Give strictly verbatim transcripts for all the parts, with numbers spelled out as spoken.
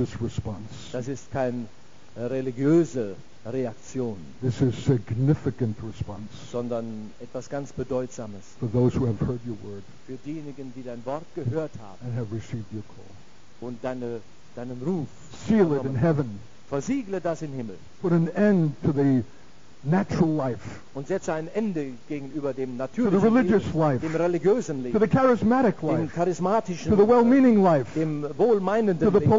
religious response. Das ist keine religiöse Reaktion. This is significant response. Sondern etwas ganz Bedeutsames. For those who have heard your word. Für diejenigen, die dein Wort gehört haben. And have received your call. Und deine, deinen Ruf. Seal it in heaven. Versiegle das im Himmel. Put an end to the natural life. Und setze ein Ende gegenüber dem natürlichen Leben, dem religiösen Leben, dem charismatischen Leben, dem wohlmeinenden Leben,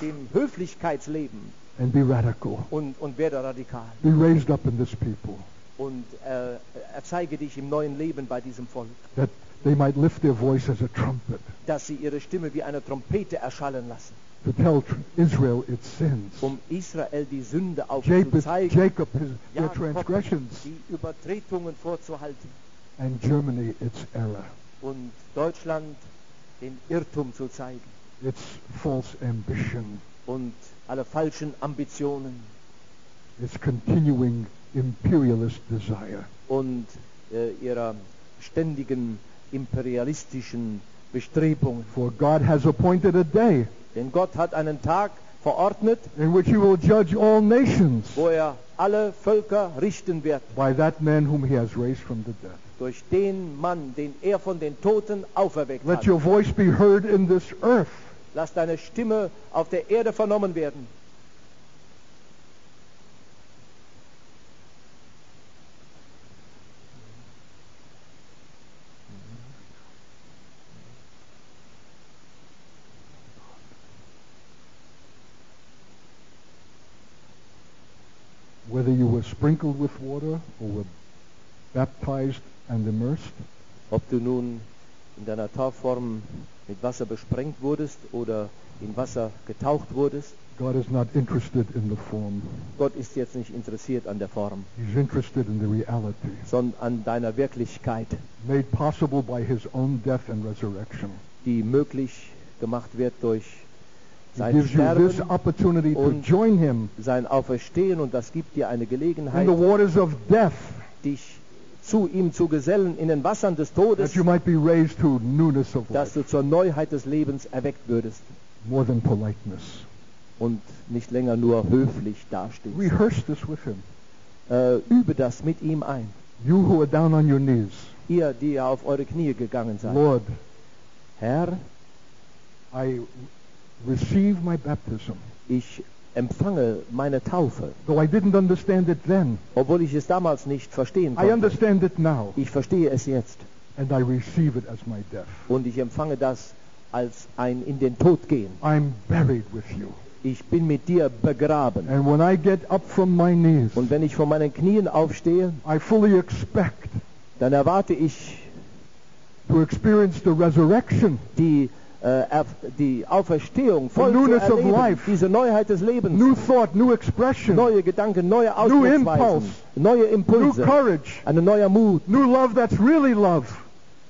dem Höflichkeitsleben. And be radical. Und, und werde radikal. Be raised up in this people. Und äh, erzeige dich im neuen Leben bei diesem Volk. That they might lift their voice as a trumpet. Dass sie ihre Stimme wie eine Trompete erschallen lassen. To tell Israel its sins. Um Israel die Sünde aufzuzeigen. Jacob, his, their transgressions. Die Übertretungen vorzuhalten. And Germany its error. Und Deutschland den Irrtum zu zeigen. Its false ambition. Und alle falschen Ambitionen. Its continuing imperialist desire. Und äh, ihrer ständigen imperialistischen Bestrebungen. For God has appointed a day. Denn Gott hat einen Tag verordnet, in which he will judge all nations, wo er alle Völker richten wird, by that man whom he has raised from the dead. Durch den Mann, den er von den Toten auferweckt hat. Let your voice be heard in this earth. Lass deine Stimme auf der Erde vernommen werden. Whether you were sprinkled with water or were baptized and immersed. Ob du nun in deiner Taufform mit Wasser besprengt wurdest oder in Wasser getaucht wurdest. God is not interested in the form. Gott ist jetzt nicht interessiert an der Form. He's interested in the reality. Sondern an deiner Wirklichkeit. Made possible by his own death and resurrection. Die möglich gemacht wird durch sein Sterben und sein Auferstehen, und das gibt dir eine Gelegenheit, dich zu ihm zu gesellen in den Wassern des Todes, dass du zur Neuheit des Lebens erweckt würdest und nicht länger nur höflich dastehst. Äh, übe das mit ihm ein. Ihr, die ihr auf eure Knie gegangen seid. Lord, Herr, I receive my baptism. Ich empfange meine Taufe. Though I didn't understand it then. Obwohl ich es damals nicht verstehen konnte. I understand it now. Ich verstehe es jetzt. And I receive it as my death. Und ich empfange das als ein in den Tod gehen. I'm buried with you. Ich bin mit dir begraben. And when I get up from my knees. Und wenn ich von meinen Knien aufstehe, I fully expect. Dann erwarte ich to experience the resurrection. Die die Auferstehung voll zu erleben, diese Neuheit des Lebens, new thought, new expression, neue Gedanken, neue Ausdrucksweisen, neue Impulse, new courage, ein neuer Mut, new love that's really love,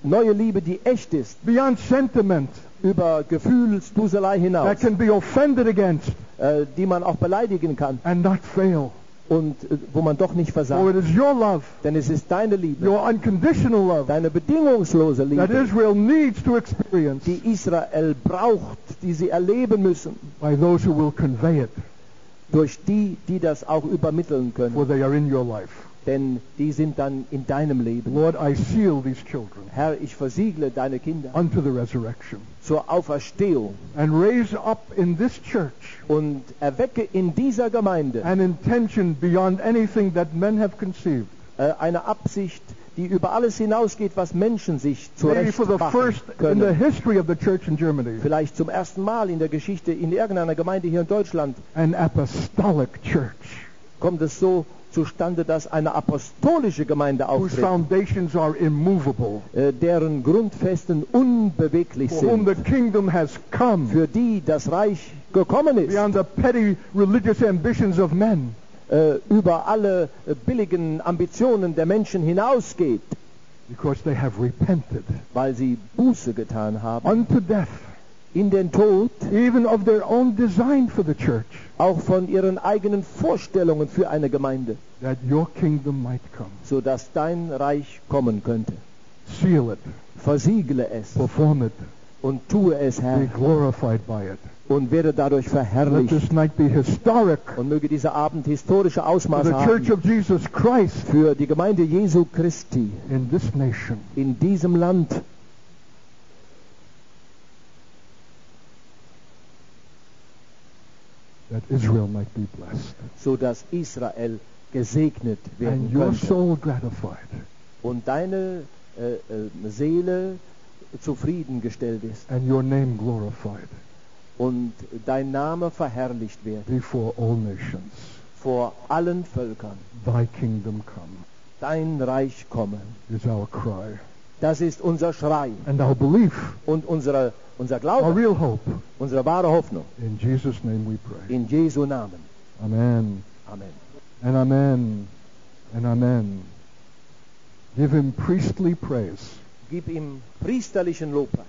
neue Liebe, die echt ist, beyond sentiment, über Gefühlsduselei hinaus, that can be offended against, äh, die man auch beleidigen kann, and not fail. Und wo man doch nicht versagt. Oh, it is your love, denn es ist deine Liebe, your unconditional love, deine bedingungslose Liebe, that Israel needs to experience, die Israel braucht, die sie erleben müssen, by those who will convey it, durch die, die das auch übermitteln können, for they are in your life. Denn die sind dann in deinem Leben. Lord, I seal these children, Herr, ich versiegle deine Kinder unto the resurrection, zur Auferstehung, and raise up in this church, und erwecke in dieser Gemeinde, an intention beyond anything that men have conceived, eine Absicht, die über alles hinausgeht, was Menschen sich zurecht machen können. Vielleicht zum ersten Mal in der Geschichte in irgendeiner Gemeinde hier in Deutschland an apostolic church. Kommt es so zustande, dass eine apostolische Gemeinde auftritt, äh, deren Grundfesten unbeweglich sind, für die das Reich gekommen ist, äh, über alle äh, billigen Ambitionen der Menschen hinausgeht, weil sie Buße getan haben, unto death, in den Tod, even of their own design for the church, auch von ihren eigenen Vorstellungen für eine Gemeinde, that your kingdom might come, so dass dein Reich kommen könnte. Seal it, versiegle es, perform it, und tue es, Herr, be glorified by it, und werde dadurch verherrlicht. Let this night be historic. Und möge dieser Abend historische Ausmaße for the Church haben of Jesus Christ. Für die Gemeinde Jesu Christi in this nation. In diesem Land. That Israel might be blessed. So dass Israel gesegnet werden And your könnte. Soul gratified. Und deine äh, äh, Seele zufriedengestellt ist. And your name glorified. Und dein Name verherrlicht wird. Before all nations. Vor allen Völkern. Thy kingdom come. Dein Reich komme. Is our cry. Das ist unser Schrei. And our belief. Und unsere, unser Glaube. Our real hope. Unsere wahre Hoffnung. In Jesus' name we pray. In Jesu Namen. Amen. Amen. And amen. And amen. Give him priestly praise. Gib ihm priesterlichen Lobpreis.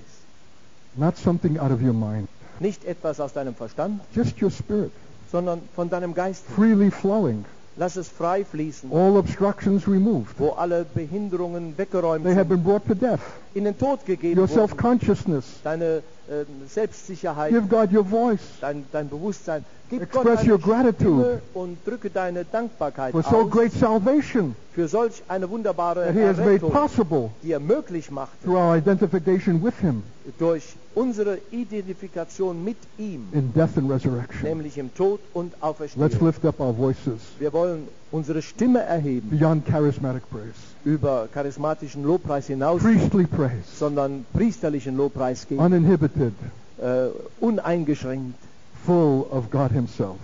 Not something out of your mind. Nicht etwas aus deinem Verstand, just your spirit, sondern von deinem Geist. Freely flowing. Lass es frei fließen. All obstructions removed. Wo alle Behinderungen weggeräumt They sind. Have been brought to death. In den Tod gegeben your wurden. Self-consciousness. Deine äh, Selbstsicherheit. Give God your voice. Dein, dein Bewusstsein. Gib Express Gott your gratitude. Und drücke deine Dankbarkeit for aus. So great salvation. Für solch eine wunderbare that he has made possible. Die er möglich macht. Through our identification with him. Durch unsere Identifikation mit ihm, in death and resurrection. Nämlich im Tod und Auferstehung. Let's lift up our voices. Wir wollen unsere Stimme erheben, beyond charismatic praise. Über charismatischen Lobpreis hinaus, priestly praise. Sondern priesterlichen Lobpreis geben, uninhibited. Äh, uneingeschränkt, full of God himself.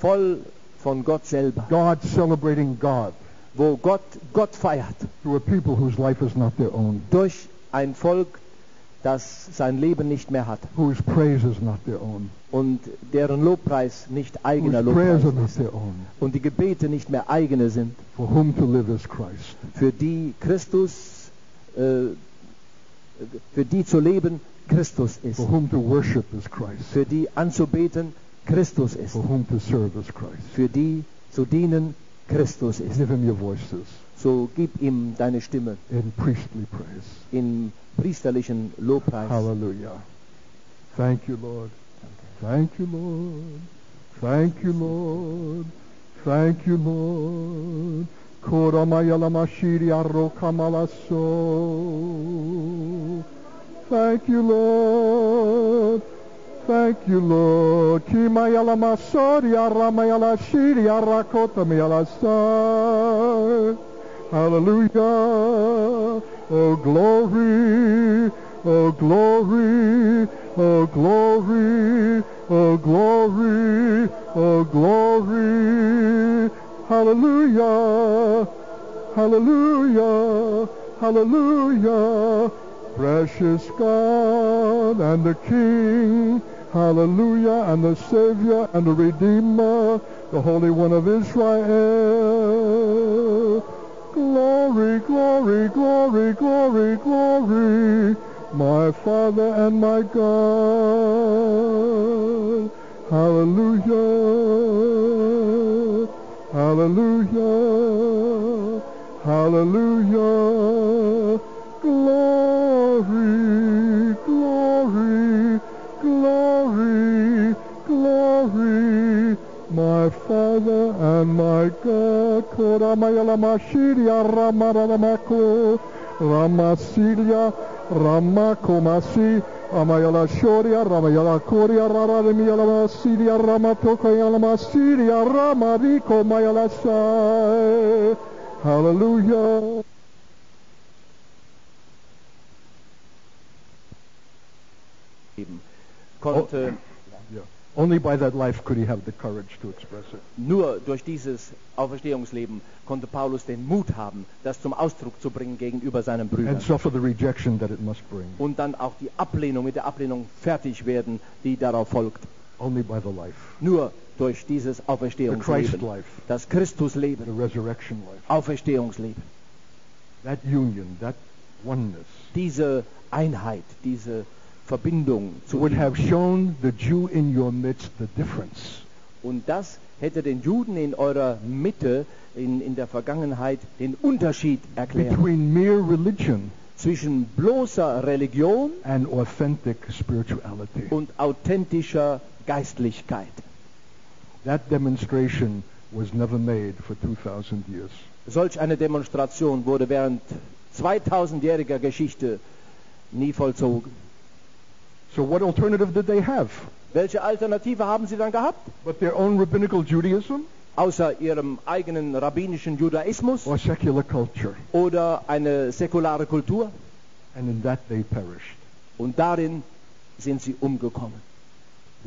Voll von Gott selber. God celebrating God. Wo Gott Gott feiert. Through a people whose life is not their own. Durch ein Volk, das sein Leben nicht mehr hat. Whose praise is not their own. Und deren Lobpreis nicht eigener Lobpreis ist. Und die Gebete nicht mehr eigene sind. For whom to live is Christ. Für die Christus, äh, für die zu leben Christus ist. For whom to worship is Christ. Für die anzubeten Christus ist. For whom to serve is Christ. Für die zu dienen Christus ist. Give him your voices. So gib ihm deine Stimme. In priestly praise. In priesterlichen Lobpreis. Hallelujah. Thank you, Lord. Thank you, Lord. Thank you, Lord. Thank you, Lord. Thank you, Lord. Thank you, Lord. Hallelujah. Oh glory, oh glory, oh glory, oh glory, oh glory. Hallelujah. Hallelujah. Hallelujah. Precious God and the King. Hallelujah, and the Savior and the Redeemer, the Holy One of Israel. Glory, glory, glory, glory, glory, my Father and my God. Hallelujah, hallelujah, hallelujah, glory, glory, glory, glory, my Father and my God. Koramayalamashiria Ramaramako Ramasilia Ramakomasi Amayala Shoria Ramayala Koria Raramialamasilia Ramatokayalamasilia Ramariko Mayalasai. Hallelujah. Konnte, oh, yeah. Only by that life could he have the courage to express it. Nur durch dieses Auferstehungsleben konnte Paulus den Mut haben, das zum Ausdruck zu bringen gegenüber seinen Brüdern. And suffer the rejection that it must bring. Und dann auch die Ablehnung, mit der Ablehnung fertig werden, die darauf folgt. Only by the life. Nur durch dieses Auferstehungsleben, das Christusleben, the resurrection life. Auferstehungsleben. That union, that oneness. Diese Einheit, diese Verbindung zu would have shown the Jew in your midst the difference. Und das hätte den Juden in eurer Mitte in, in der Vergangenheit den Unterschied erklärt. Between mere religion zwischen bloßer Religion and authentic spirituality. Und authentischer Geistlichkeit. That demonstration was never made for two thousand years. Solch eine Demonstration wurde während zweitausendjähriger Geschichte nie vollzogen. So what alternative did they have? Welche Alternative haben sie dann gehabt? But their own rabbinical Judaism? Außer ihrem eigenen rabbinischen Judaismus or secular culture. Oder eine säkulare Kultur. And in that they perished. Und darin sind sie umgekommen.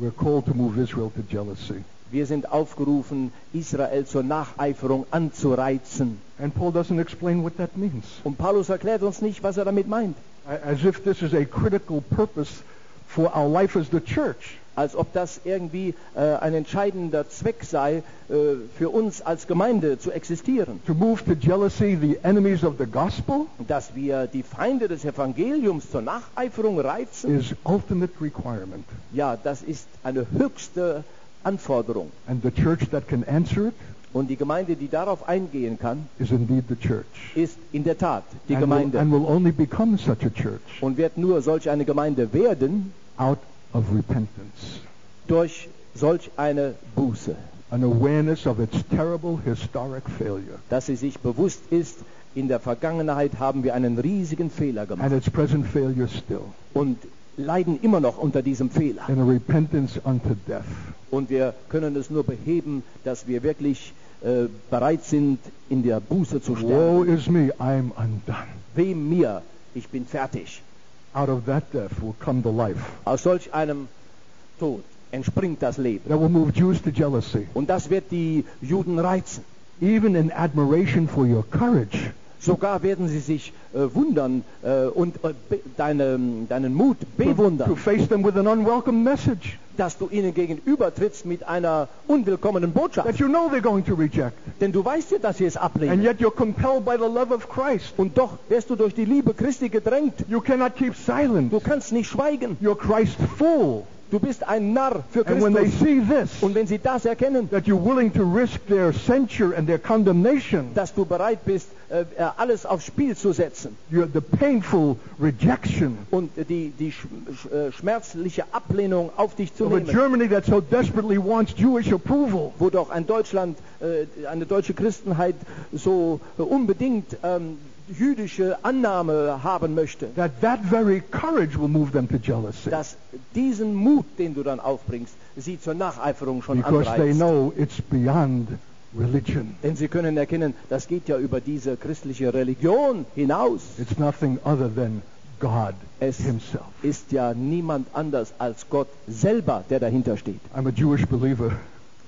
We're called to move Israel to jealousy. Wir sind aufgerufen, Israel zur Nacheiferung anzureizen. And Paul doesn't explain what that means. Und Paulus erklärt uns nicht, was er damit meint. As if this is a critical purpose for our life as the church. Als ob das irgendwie äh, ein entscheidender Zweck sei, äh, für uns als Gemeinde zu existieren. To move to jealousy the enemies of the gospel, dass wir die Feinde des Evangeliums zur Nacheiferung reizen, is ultimate requirement. Ja, das ist eine höchste Anforderung. And the church that can answer it, und die Gemeinde, die darauf eingehen kann, is indeed the church. Ist in der Tat die and Gemeinde. Will, and will only become such a church. Und wird nur solch eine Gemeinde werden, out of repentance. Durch solch eine Buße. An awareness of its terrible historic failure. Dass sie sich bewusst ist, in der Vergangenheit haben wir einen riesigen Fehler gemacht. And its present failure still. Und leiden immer noch unter diesem Fehler. And a repentance unto death. Und wir können es nur beheben, dass wir wirklich äh, bereit sind, in der Buße zu sterben. Woe is me, I'm undone. Weh mir, ich bin fertig. Out of that death will come the life. Aus solch einem Tod entspringt das Leben. That will move Jews to jealousy. Und das wird die Juden reizen. Even in admiration for your courage. Sogar werden sie sich äh, wundern äh, und äh, be, deine, deinen Mut bewundern. To, to face them with an unwelcome message. Dass du ihnen gegenübertrittst mit einer unwillkommenen Botschaft. That you know they're going to reject. Denn du weißt ja, dass sie es ablehnen. And yet you're compelled by the love of Christ. Und doch wirst du durch die Liebe Christi gedrängt. You cannot keep silent. Du kannst nicht schweigen. You're Christ full. Du bist ein Narr für Christus. And when they see this, und wenn sie das erkennen, that you're willing to risk their censure and their condemnation, dass du bereit bist, äh, alles aufs Spiel zu setzen, you're the painful rejection, und die, die sch, sch, schmerzliche Ablehnung auf dich zu nehmen, Germany that so desperately wants Jewish approval, wo doch ein Deutschland, äh, eine deutsche Christenheit so unbedingt ähm, jüdische Annahme haben möchte, that that very courage will move them to jealousy. Dass diesen Mut, den du dann aufbringst, sie zur Nacheiferung schon because anreizt. They know it's beyond religion. Denn sie können erkennen, das geht ja über diese christliche Religion hinaus. It's nothing other than God es himself. Ist ja niemand anders als Gott selber, der dahinter steht. I'm a Jewish believer.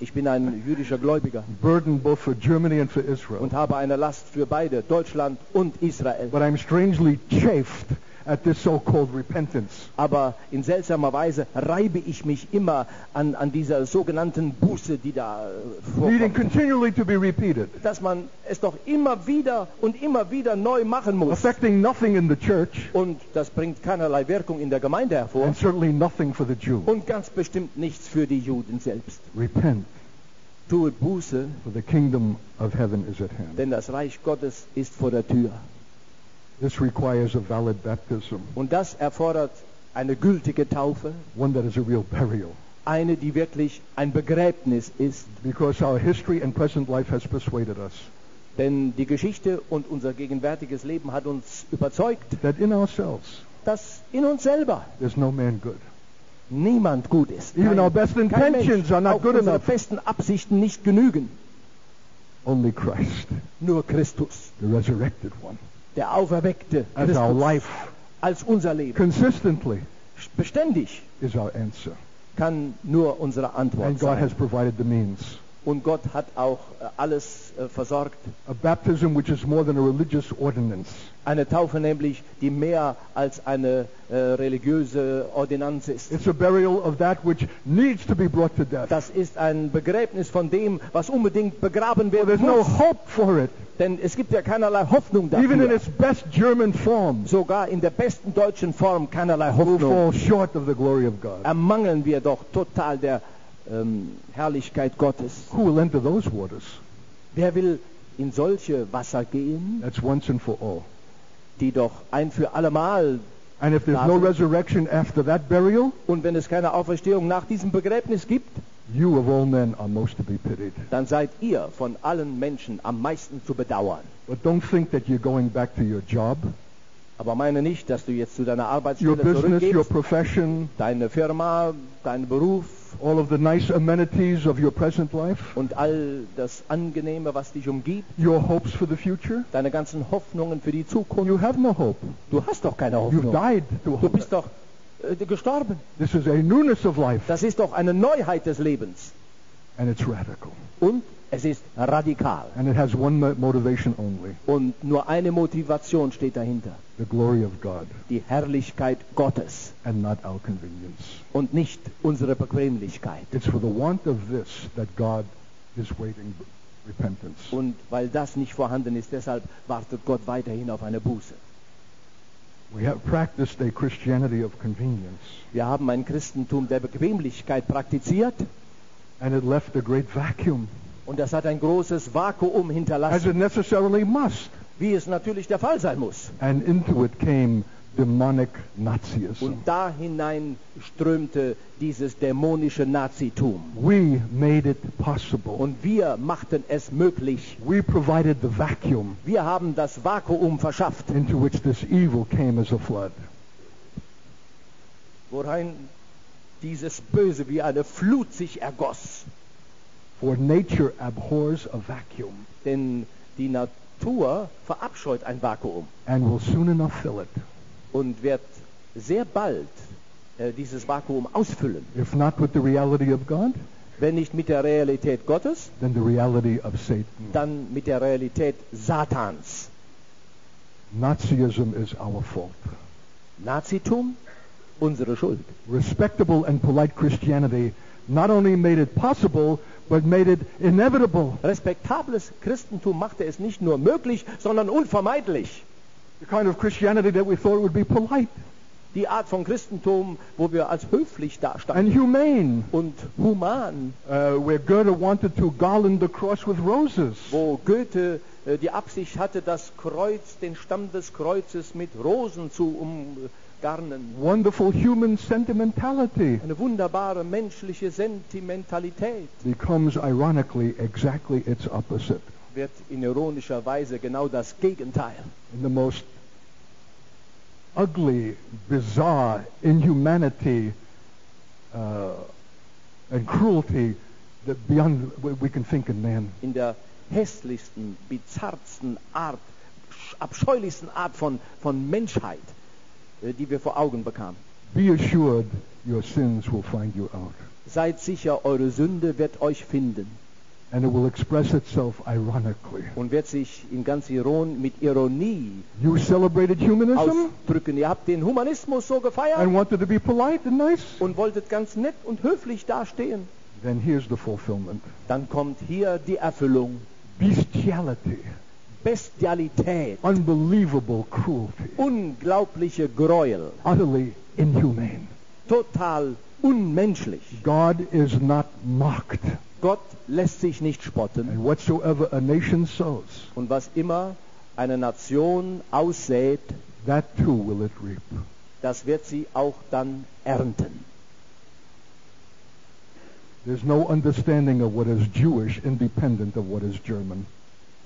Ich bin ein jüdischer Gläubiger. Burden both for Germany and for Israel. Und habe eine Last für beide, Deutschland und Israel. But I'm strangely chafed at this so-called repentance. Aber in seltsamer Weise reibe ich mich immer an, an dieser sogenannten Buße, die da vorkommt. Needing continually to be repeated. Dass man es doch immer wieder und immer wieder neu machen muss. Affecting nothing in the church. Und das bringt keinerlei Wirkung in der Gemeinde hervor. And certainly nothing for the Jew. Und ganz bestimmt nichts für die Juden selbst. Repent. Tue Buße. For the kingdom of heaven is at hand. Denn das Reich Gottes ist vor der Tür. This requires a valid baptism. Und das erfordert eine gültige Taufe. One that is a real burial. Eine, die wirklich ein Begräbnis ist. Because our history and present life has persuaded us. Denn die Geschichte und unser gegenwärtiges Leben hat uns überzeugt, that in ourselves, dass in uns selber there's no man good. Niemand gut ist. Even kein, our best intentions are not good enough. Auch unsere besten Absichten nicht genügen. Only Christ. Nur Christus. The resurrected one. Der auferweckte Christus, our life, als unser Leben consistently beständig is our answer. Kann nur unsere Antwort and sein. God has provided the means. Und Gott hat auch alles äh, versorgt. A baptism which is more than a religious ordinance. Eine Taufe nämlich, die mehr als eine äh, religiöse Ordinanz ist. It's a burial of that which needs to be brought to death. Das ist ein Begräbnis von dem, was unbedingt begraben werden well, there's muss. No hope for it. Denn es gibt ja keinerlei Hoffnung dafür. Even in its best German form, sogar in der besten deutschen Form keinerlei Hoffnung. Fall short of the glory of God. Ermangeln wir doch total der ähm, Herrlichkeit Gottes. Who will enter those waters? Wer will in solche Wasser gehen? That's once and for all. die doch ein für allemal. And if there's no resurrection after that burial, und wenn es keine Auferstehung nach diesem Begräbnis gibt, you of all men are most to be pitied. Dann seid ihr von allen Menschen am meisten zu bedauern. But don't think that you're going back to your job. Aber meine nicht, dass du jetzt zu deiner Arbeitsstelle zurückgehst. Your profession, deine Firma, dein Beruf, all of the nice amenities of your present life, und all das Angenehme, was dich umgibt, your hopes for the future, deine ganzen Hoffnungen für die Zukunft. You have no hope. Du hast doch keine Hoffnung. You've died to du bist doch äh, gestorben. This is a newness of life. Das ist doch eine Neuheit des Lebens. And it's radical. Und es ist radikal. And it has one motivation only. Und nur eine Motivation steht dahinter. The glory of God. Die Herrlichkeit Gottes. And not our convenience. Und nicht unsere Bequemlichkeit. It's for the want of this that God is waiting repentance. Und weil das nicht vorhanden ist, deshalb wartet Gott weiterhin auf eine Buße. We have practiced a Christianity of convenience. Wir haben ein Christentum der Bequemlichkeit praktiziert. And it left a great vacuum. Und das hat ein großes Vakuum hinterlassen. As it necessarily must. Wie es natürlich der Fall sein muss. And into it came demonic Nazism. Und da hinein strömte dieses dämonische Nazitum. We made it possible. Und wir machten es möglich. We provided the vacuum. Wir haben das Vakuum verschafft. Into which this evil came as a flood. Worein dieses Böse wie eine Flut sich ergoss. For nature abhors a vacuum. Denn die Natur verabscheut ein Vakuum. And will soon enough fill it. Und wird sehr bald äh, dieses Vakuum ausfüllen. If not with the reality of God, wenn nicht mit der Realität Gottes, then the reality of Satan. Dann mit der Realität Satans. Nazism is our fault. Nazitum, unsere Schuld. Respectable and polite Christianity not only made it possible, but made it inevitable. Respektables Christentum machte es nicht nur möglich, sondern unvermeidlich. The kind of Christianity that we thought would be polite. Die Art von Christentum, wo wir als höflich dastanden. And humane. Und human. Uh, where Goethe wanted to garland the cross with roses. Wo Goethe uh, die Absicht hatte, das Kreuz, den Stamm des Kreuzes mit Rosen zu um Wonderful human sentimentality. Eine wunderbare menschliche Sentimentalität. Becomes ironically exactly its opposite. Wird in ironischer Weise genau das Gegenteil. In the most ugly, bizarre inhumanity uh, and cruelty that beyond we can think in man. In der hässlichsten, bizarrsten Art, abscheulichsten Art von von Menschheit, die wir vor Augen bekamen. Be assured, your sins will find you out. Seid sicher, eure Sünde wird euch finden. And it will express itself ironically. Und wird sich in ganz Iron mit Ironie. You celebrated humanism? Ausdrücken. Ihr habt den Humanismus so gefeiert. And wanted to be polite and nice. Und wolltet ganz nett und höflich dastehen. Then here's the fulfillment. Dann kommt hier die Erfüllung. Bestiality. Bestialität, unbelievable cruelty, unglaubliche Gräuel, utterly inhumane, total unmenschlich. God is not mocked. Gott lässt sich nicht spotten. And whatsoever a nation sows, und was immer eine Nation aussät, that too will it reap. Das wird sie auch dann ernten. There's no understanding of what is Jewish independent of what is German.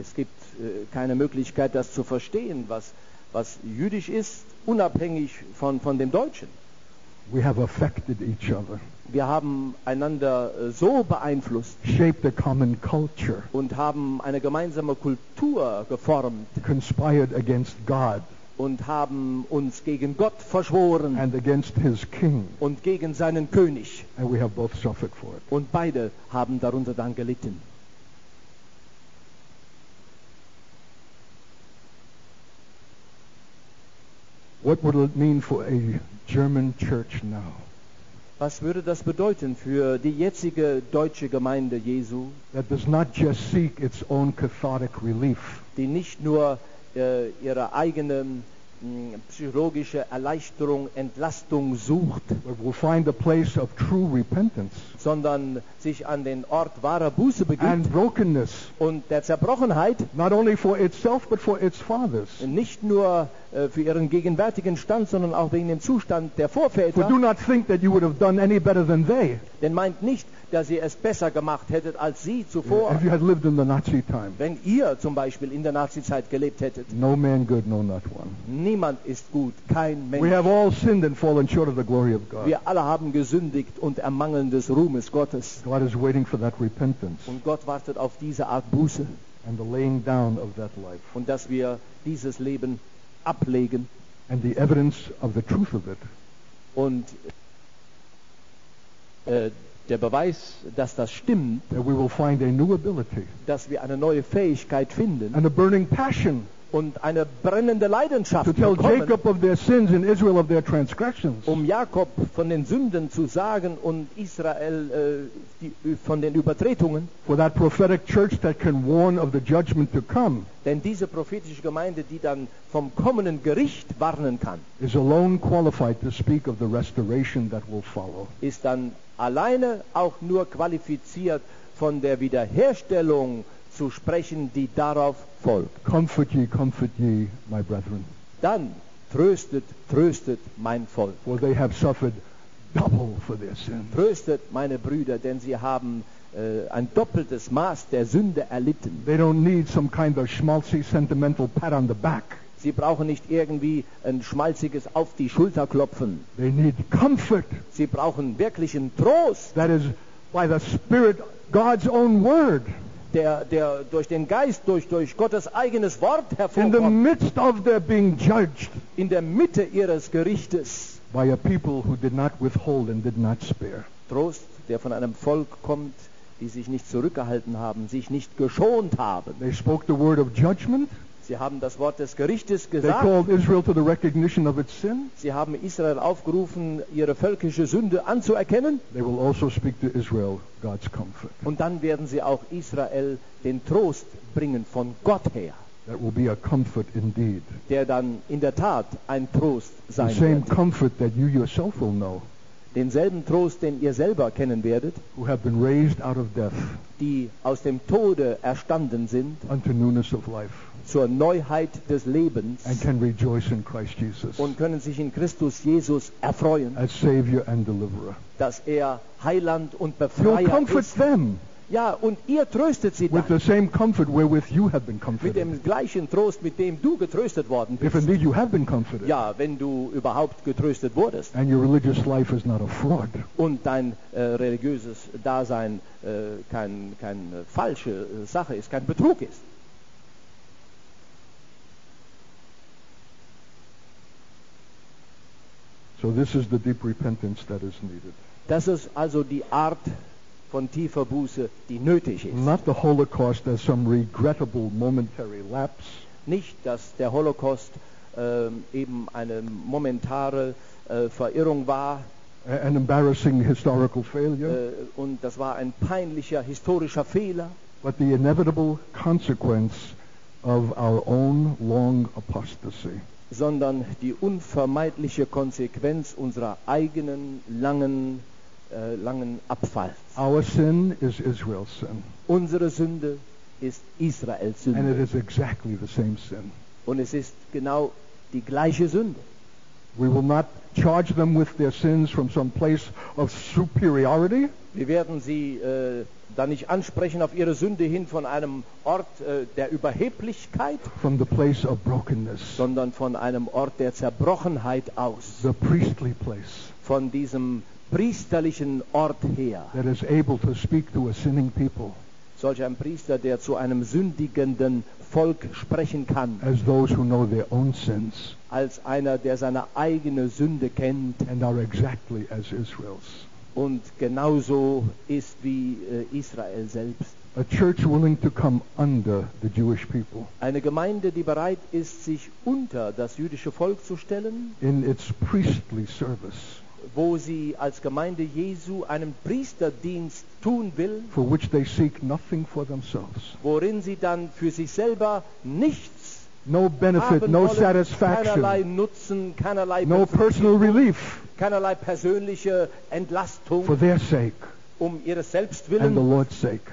Es gibt äh, keine Möglichkeit, das zu verstehen, was, was jüdisch ist, unabhängig von, von dem Deutschen. We have affected each other. Wir haben einander äh, so beeinflusst. Shaped a common culture. Und haben eine gemeinsame Kultur geformt. Conspired against God. Und haben uns gegen Gott verschworen. And against his king. Und gegen seinen König. And we have both suffered for it. Und beide haben darunter dann gelitten. What would it mean for a German church now? Was würde das bedeuten für die jetzige deutsche Gemeinde Jesu? That does not just seek its own cathartic relief. Die nicht nur äh, ihre eigene psychologische Erleichterung, Entlastung sucht, we'll find the place of true repentance, sondern sich an den Ort wahrer Buße begibt und der Zerbrochenheit, not only for itself, but for its fathers. Nicht nur äh, für ihren gegenwärtigen Stand, sondern auch wegen dem Zustand der Vorväter. For do not think that you would have done any better than they. Denn meint nicht, dass ihr es besser gemacht hättet als sie zuvor. Yeah, if you had lived in the Nazi time. Wenn ihr zum Beispiel in der Nazizeit gelebt hättet. No man good, no not one. Niemand ist gut, kein Mensch. We have all sinned and fallen short of the glory of God. Wir alle haben gesündigt und ermangeln des Ruhmes Gottes. God is waiting for that repentance. Und Gott wartet auf diese Art Buße. And the laying down of that life. Und dass wir dieses Leben ablegen. And the evidence of the truth of it. Und äh, der Beweis, dass das stimmt, that we will find a new ability. Dass wir eine neue Fähigkeit finden. And a burning passion. Und eine brennende Leidenschaft bekommen, um Jakob von den Sünden zu sagen und Israel äh, die, von den Übertretungen. For that prophetic church that can warn of the judgment to come, denn diese prophetische Gemeinde, die dann vom kommenden Gericht warnen kann, is alone qualified to speak of the restoration that will follow. Ist dann alleine auch nur qualifiziert, von der Wiederherstellung zu sprechen, die darauf folgt. Comfort ye, comfort ye, my brethren. Dann tröstet, tröstet mein Volk. For they have suffered double for their sins. Tröstet meine Brüder, denn sie haben äh, ein doppeltes Maß der Sünde erlitten. They don't need some kind of schmaltzy sentimental pat on the back. Sie brauchen nicht irgendwie ein schmalziges auf die Schulter klopfen. They need comfort. Sie brauchen wirklichen Trost. That is by the Spirit, God's own word. Der, der durch den Geist, durch, durch Gottes eigenes Wort hervorkommt. In the midst of their being judged, in der Mitte ihres Gerichtes, by a people who did not withhold and did not spare. Trost, der von einem Volk kommt, die sich nicht zurückgehalten haben, sich nicht geschont haben. They spoke the word of judgment. Sie haben das Wort des Gerichtes gesagt. They called Israel to the recognition of its sin. Sie haben Israel aufgerufen, ihre völkische Sünde anzuerkennen. They will also speak to Israel God's comfort. Und dann werden sie auch Israel den Trost bringen von Gott her. That will be a comfort indeed. Der dann in der Tat ein Trost sein the same wird. Comfort that you yourself will know. Denselben Trost, den ihr selber kennen werdet, who have been raised out of death, die aus dem Tode erstanden sind, unto newness of life, zur Neuheit des Lebens, and can rejoice in Christ Jesus, und können sich in Christus Jesus erfreuen, as Savior and Deliverer, dass er Heiland und Befreier You'll comfort ist. Them. Ja, und ihr tröstet sie dann. With the same comfort wherewith you have been comforted. Mit dem gleichen Trost, mit dem du getröstet worden bist. If indeed you have been comforted. Ja, wenn du überhaupt getröstet wurdest. And your religious life is not a fraud. Und dein äh, religiöses Dasein äh, kein, kein äh, falsche äh, Sache ist, kein Betrug ist. So this is the deep repentance that is needed. Das ist also die Art von tiefer Buße, die nötig ist. Not the Holocaust as some regrettable momentary lapse. Nicht, dass der Holocaust äh, eben eine momentare äh, Verirrung war. An embarrassing historical failure. Äh, und das war ein peinlicher historischer Fehler. But the inevitable consequence of our own long apostasy. Sondern die unvermeidliche Konsequenz unserer eigenen langen Äh, langen Abfall. Our sin is Israel's sin. Unsere Sünde ist Israels Sünde. And it is exactly the same sin. Und es ist genau die gleiche Sünde. We will not charge them with their sins from some place of superiority. Wir werden sie äh, da nicht ansprechen auf ihre Sünde hin von einem Ort äh, der Überheblichkeit, from the place of brokenness, sondern von einem Ort der Zerbrochenheit aus. The priestly place. Von diesem priesterlichen Ort her. That is able to speak to a sinning people. Solch ein Priester, der zu einem sündigenden Volk sprechen kann. As those who know their own sins. Als einer, der seine eigene Sünde kennt. And are exactly as Israel's. Und genauso ist wie äh, Israel selbst. A church willing to come under the Jewish people. Eine Gemeinde, die bereit ist, sich unter das jüdische Volk zu stellen. In its priestly service. Wo sie als Gemeinde Jesu einen Priesterdienst tun will, for which they seek nothing for themselves. Worin sie dann für sich selber nichts no benefit, no satisfaction, keinerlei Nutzen, keinerlei no personal relief, keinerlei persönliche Entlastung, for their sake, um ihres Selbst willen, and the Lord's sake.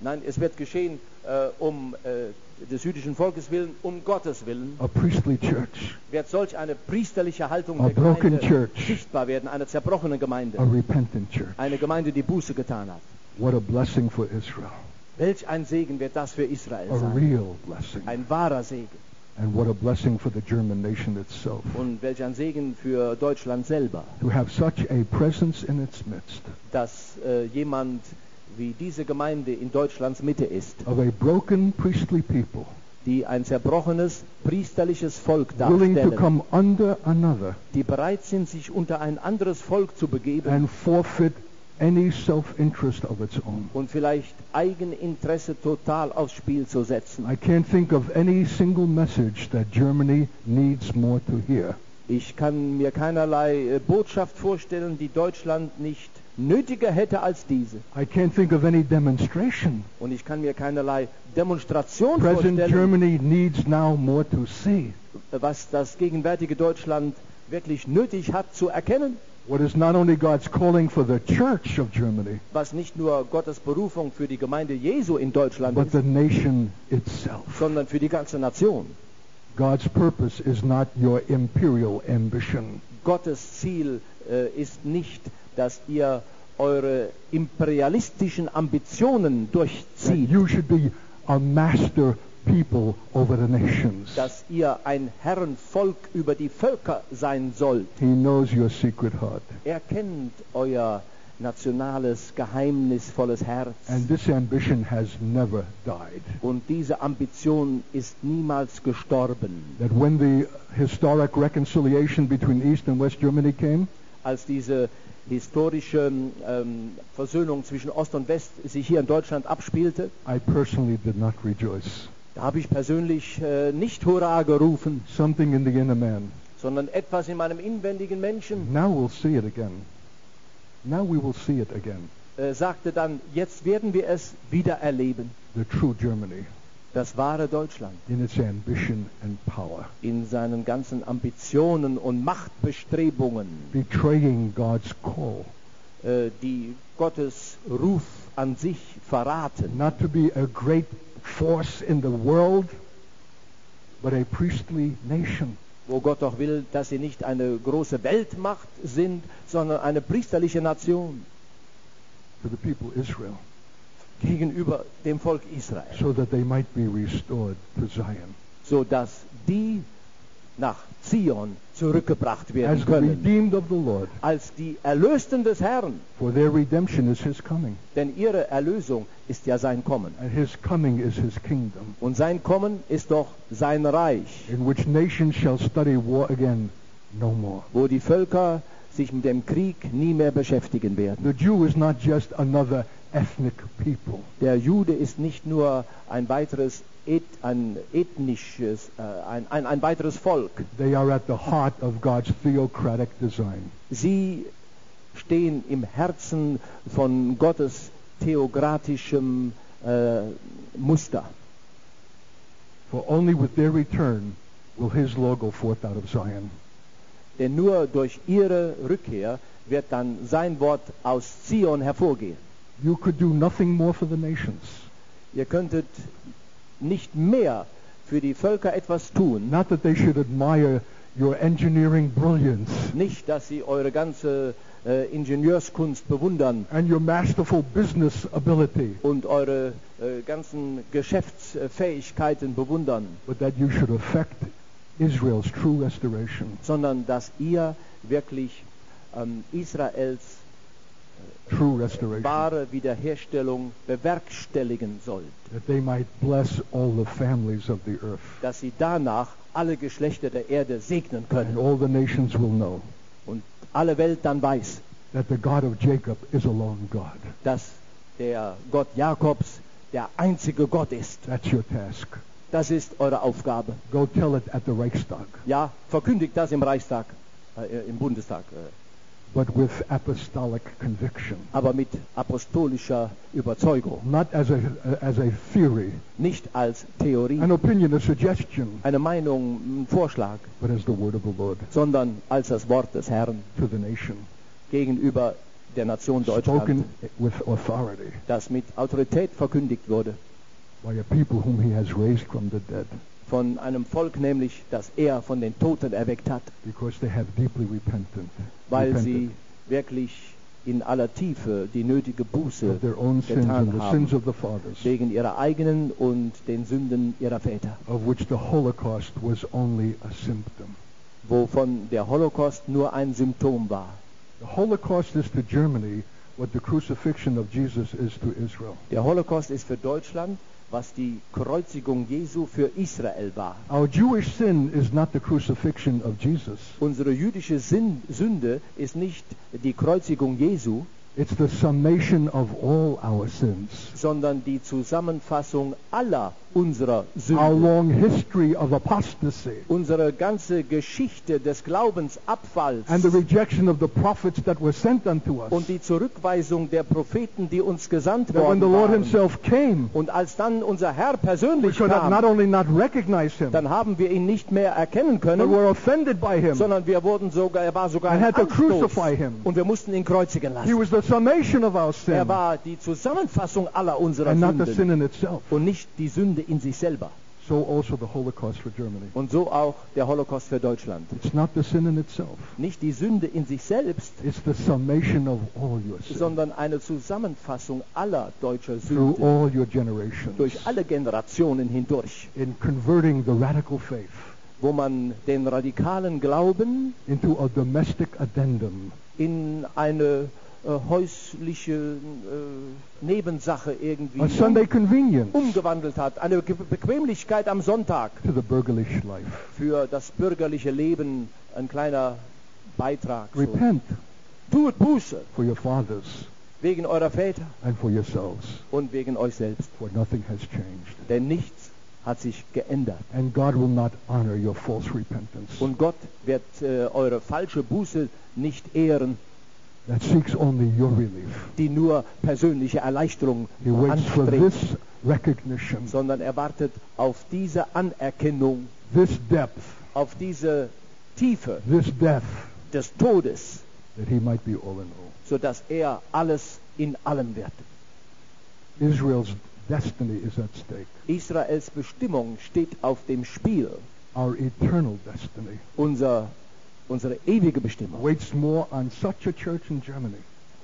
Nein, es wird geschehen äh, um äh, des jüdischen Volkes willen, um Gottes willen. A priestly church, wird solch eine priesterliche Haltung der Gemeinde church, sichtbar werden, eine zerbrochene Gemeinde, a repentant church, eine Gemeinde, die Buße getan hat. What a blessing for Israel. Welch ein Segen wird das für Israel sein. A real blessing. Ein wahrer Segen. And what a blessing for the German nation itself. Und welch ein Segen für Deutschland selber. To have such a presence in its midst. Dass äh, jemand wie diese Gemeinde in Deutschlands Mitte ist. Of a broken priestly people. Die ein zerbrochenes priesterliches Volk darstellen, to come under another, die bereit sind, sich unter ein anderes Volk zu begeben. And forfeit any self-interest of its own. Und vielleicht Eigeninteresse total aufs Spiel zu setzen. I can't think of any single message that Germany needs more to hear. Ich kann mir keinerlei äh, Botschaft vorstellen, die Deutschland nicht nötiger hätte als diese. I can't think of any demonstration. Und ich kann mir keinerlei Demonstration vorstellen. Present Germany needs now more to see. Was das gegenwärtige Deutschland wirklich nötig hat zu erkennen. What is not only God's calling for the Church of Germany, was nicht nur Gottes Berufung für die Gemeinde Jesu in Deutschland but ist, the nation itself. Sondern für die ganze Nation. God's purpose is not your imperial ambition. Gottes Ziel äh, ist nicht, dass ihr eure imperialistischen Ambitionen durchzieht. That you should be a master people over the nations. Dass ihr ein Herrenvolk über die Völker sein sollt. He knows your secret heart. Er kennt euer nationales, geheimnisvolles Herz. And this ambition has never died. Und diese Ambition ist niemals gestorben. That when the historic reconciliation between East and West Germany came, als diese historische ähm, Versöhnung zwischen Ost und West sich hier in Deutschland abspielte, I personally did not rejoice. Da habe ich persönlich äh, nicht Hurra gerufen, something in the inner man, sondern etwas in meinem inwendigen Menschen. Now we'll see it again. Now we will see it again. Äh, sagte dann, jetzt werden wir es wieder erleben. The true Germany. Das wahre Deutschland. In its ambition and power. In seinen ganzen Ambitionen und Machtbestrebungen. Betraying God's call. Äh, die Gottes Ruf an sich verraten. Not to be a great force in the world, but a priestly nation. Wo Gott auch will, dass sie nicht eine große Weltmacht sind, sondern eine priesterliche Nation. To the people Israel. Gegenüber dem Volk Israel. So that they might be restored to Zion. So dass die nach Zion zurückgebracht werden as können. Redeemed of the Lord. Als die Erlösten des Herrn. For their redemption is his coming. Denn ihre Erlösung ist ja sein Kommen. And his coming is his kingdom. Und sein Kommen ist doch sein Reich. In which nations shall study war again no more. Wo die Völker sich mit dem Krieg nie mehr beschäftigen werden. The Jew is not just another ethnic people. Der Jude ist nicht nur ein weiteres Et, ein ethnisches, ein, ein, ein weiteres Volk. They are at the heart of God's theocratic design. Sie stehen im Herzen von Gottes theokratischem äh, Muster. For only with their return will his logo forth out of Zion. Denn nur durch ihre Rückkehr wird dann sein Wort aus Zion hervorgehen. You could do nothing more for the nations. Ihr könntet nicht mehr für die Völker etwas tun. Not that they should admire your engineering brilliance. Nicht, dass sie eure ganze äh, Ingenieurskunst bewundern. And your masterful business ability. Und eure äh, ganzen Geschäftsfähigkeiten bewundern. But that you should affect Israel's true restoration. Sondern dass ihr wirklich ähm, Israels true restoration. Wahre Wiederherstellung bewerkstelligen soll. That they might bless all the families of the earth. Dass sie danach alle Geschlechter der Erde segnen können. And all the nations will know. Und alle Welt dann weiß. That the God of Jacob is alone God. Dass der Gott Jakobs der einzige Gott ist. That's your task. Das ist eure Aufgabe. Go tell it at the Reichstag. Ja, verkündigt das im Reichstag, äh, im Bundestag. Äh. but with apostolic conviction. Aber mit apostolischer Überzeugung. Not as a, as a theory. Nicht als Theorie. An opinion, a suggestion. Eine Meinung, ein Vorschlag. But as the word of the Lord. Sondern als das Wort des Herrn. To the nation. Gegenüber der Nation Deutschland. Spoken with authority. Das mit Autorität verkündigt wurde. By a people whom he has raised from the dead. Von einem Volk nämlich, das er von den Toten erweckt hat, weil sie wirklich in aller Tiefe die nötige Buße getan haben, wegen ihrer eigenen und den Sünden ihrer Väter, wovon der Holocaust nur ein Symptom war. Der Holocaust ist für Deutschland, was die Crucifixion of Jesus ist für Israel. Der Holocaust ist für Deutschland, was die Kreuzigung Jesu für Israel war. Our Jewish sin is not the crucifixion of Jesus. Unsere jüdische Sünde ist nicht die Kreuzigung Jesu, it's the summation of all our sins. Sondern die Zusammenfassung aller unserer Sünden. Our long history of apostasy. Unsere ganze Geschichte des Glaubensabfalls. And the rejection of the prophets that were sent unto us. Und die Zurückweisung der Propheten, die uns gesandt worden waren. When the Lord himself came, und als dann unser Herr persönlich we kam, not only not recognize him, dann haben wir ihn nicht mehr erkennen können, we were offended by him, sondern wir wurden sogar, er war sogar ein Anstoß, und wir mussten ihn kreuzigen lassen. He was the summation of our sin. Er war die Zusammenfassung aller unserer and Sünden, not the sin in itself. Und nicht die Sünde in sich selber. So also the Holocaust for Germany. Und so auch der Holocaust für Deutschland. It's not the sin in itself. Nicht die Sünde in sich selbst, it's the summation of all your sins. Sondern eine Zusammenfassung aller deutscher Sünden through all your generations. Durch alle Generationen hindurch. In converting the radical faith, wo man den radikalen Glauben into a domestic addendum, in eine Äh, häusliche äh, Nebensache irgendwie um, umgewandelt hat. Eine Ge- Bequemlichkeit am Sonntag. To the bürgerlich life. Für das bürgerliche Leben ein kleiner Beitrag. Repent. So. Tut Buße. For your fathers. Wegen eurer Väter. And for yourselves. Und wegen euch selbst. For nothing has changed. Denn nichts hat sich geändert. And God will not honor your false repentance. Und Gott wird äh, eure falsche Buße nicht ehren. That seeks only your relief. Die nur persönliche Erleichterung he waits for this recognition, sondern er wartet auf diese Anerkennung, this depth, auf diese Tiefe, this death, des Todes, that he might be all in all. Sodass er alles in allem wird. Israel's destiny is at stake. Israels Bestimmung steht auf dem Spiel. Our eternal destiny. Unser Unsere ewige Bestimmung. Waits more on such a church in Germany.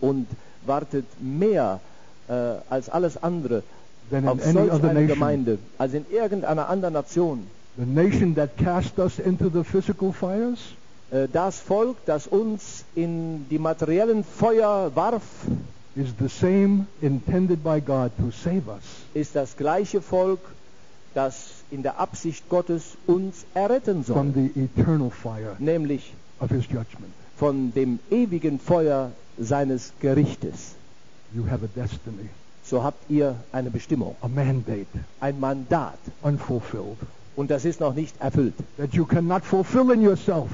Und wartet mehr äh, als alles andere than auf in solch any other eine nation. Gemeinde, als in irgendeiner anderen Nation. The nation that cast us into the physical fires. Äh, das Volk, das uns in die materiellen Feuer warf, is the same intended by God to save us. Ist das gleiche Volk, das in der Absicht Gottes uns erretten soll, from the eternal fire, nämlich of his judgment. Von dem ewigen Feuer seines Gerichtes. You have a destiny. So habt ihr eine Bestimmung, a mandate, ein Mandat, unfulfilled. Und das ist noch nicht erfüllt. That you cannot fulfill in yourself.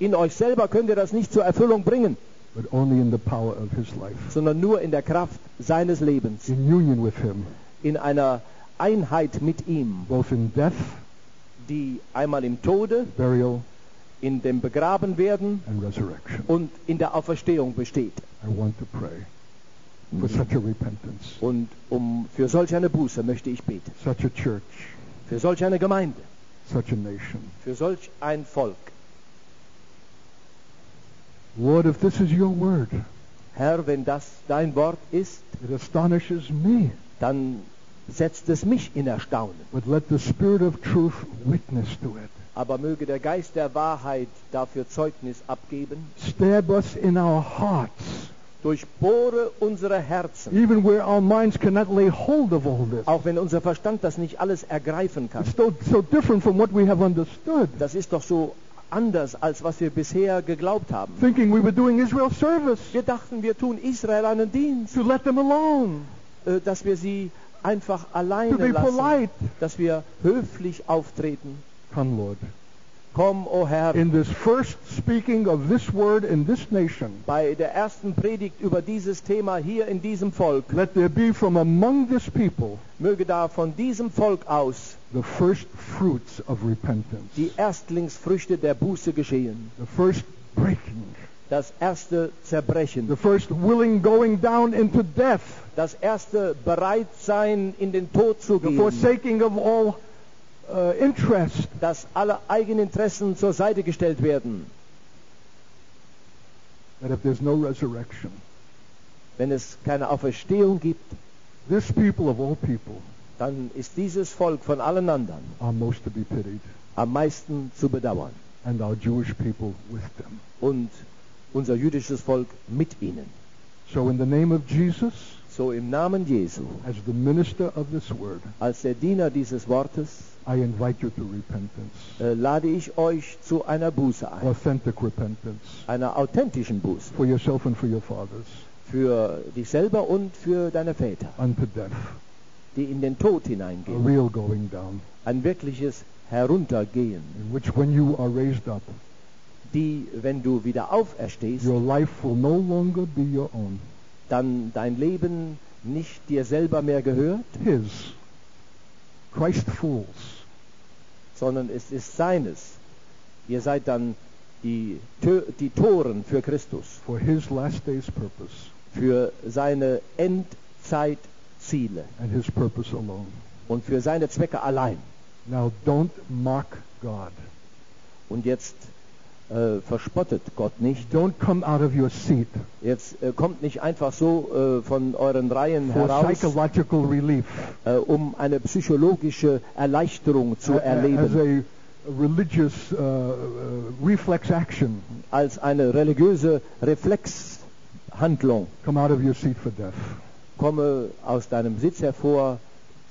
In euch selber könnt ihr das nicht zur Erfüllung bringen, but only in the power of his life. Sondern nur in der Kraft seines Lebens, in union with him, in einer Einheit mit ihm, both in death, die einmal im Tode, burial, in dem Begrabenwerden and resurrection, und in der Auferstehung besteht. I want to pray for such a repentance. Und um für solch eine Buße möchte ich beten. Such a church. Für solch eine Gemeinde. Such a nation. Für solch ein Volk. Lord, if this is your word, Herr, wenn das dein Wort ist, it astonishes me. Dann setzt es mich in Erstaunen. But let the Spirit of truth witness to it. Aber möge der Geist der Wahrheit dafür Zeugnis abgeben. Stab us in our hearts. Durchbohre unsere Herzen. Even where our minds cannot lay hold of all this. Auch wenn unser Verstand das nicht alles ergreifen kann. It's so, so different from what we have understood. Das ist doch so anders, als was wir bisher geglaubt haben. Thinking we were doing Israel service. Wir dachten, wir tun Israel einen Dienst. To let them alone. Dass wir sie einfach alleine lassen, dass wir höflich auftreten. Come, Lord. Komm, o Herr. In this first speaking of this word in this nation. Bei der ersten Predigt über dieses Thema hier in diesem Volk. Let there be from among this people. Möge da von diesem Volk aus the first fruits of repentance. Die Erstlingsfrüchte der Buße geschehen. The first breaking. Das erste Zerbrechen. The first willing going down into death. Das erste Bereitsein, in den Tod zu gehen. The forsaking of all uh, interest. Dass alle Eigeninteressen zur Seite gestellt werden. That if there's no resurrection, wenn es keine Auferstehung gibt, this people of all people, dann ist dieses Volk von allen anderen are most to be pitied, am meisten zu bedauern. And our Jewish people with them. Und unser jüdisches Volk mit ihnen. So in the name of Jesus, so im Namen Jesu, as the minister of this word, als der Diener dieses Wortes, I invite you to repentance. Äh, lade ich euch zu einer Buße ein. Authentic repentance. Einer authentischen Buße. For yourself and for your fathers. Für dich selber und für deine Väter. Unto death. Die in den Tod hineingehen. A real going down. Ein wirkliches Heruntergehen. In which when you are raised up, die, wenn du wieder auferstehst, your life will no longer be your own. Dann dein Leben nicht dir selber mehr gehört, his, Christ fools, sondern es ist seines. Ihr seid dann die, die Toren für Christus, for his last day's purpose, für seine Endzeitziele and his purpose alone, und für seine Zwecke allein. Now don't mock God. Und jetzt Äh, verspottet Gott nicht. Don't come out of your seat. Jetzt äh, kommt nicht einfach so äh, von euren Reihen for heraus, psychological relief. Äh, um eine psychologische Erleichterung zu erleben. As a religious, uh, reflex action. Als eine religiöse Reflexhandlung. Come out of your seat for death. Komme aus deinem Sitz hervor,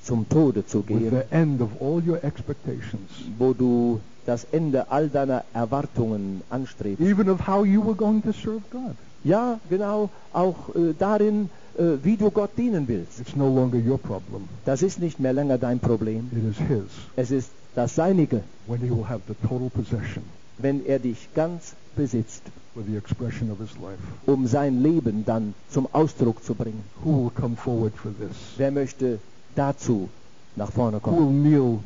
zum Tode zu gehen. With the end of all your expectations. Wo du das Ende all deiner Erwartungen anstrebt. Even of how you were going to serve God. Ja, genau, auch äh, darin, äh, wie du Gott dienen willst. It's no longer your problem. Das ist nicht mehr länger dein Problem. It is his. Es ist das Seinige. When he will have the total possession. Wenn er dich ganz besitzt. With the expression of his life. Um sein Leben dann zum Ausdruck zu bringen. Who will come forward for this? Wer möchte dazu nach vorne kommen? Who will kneel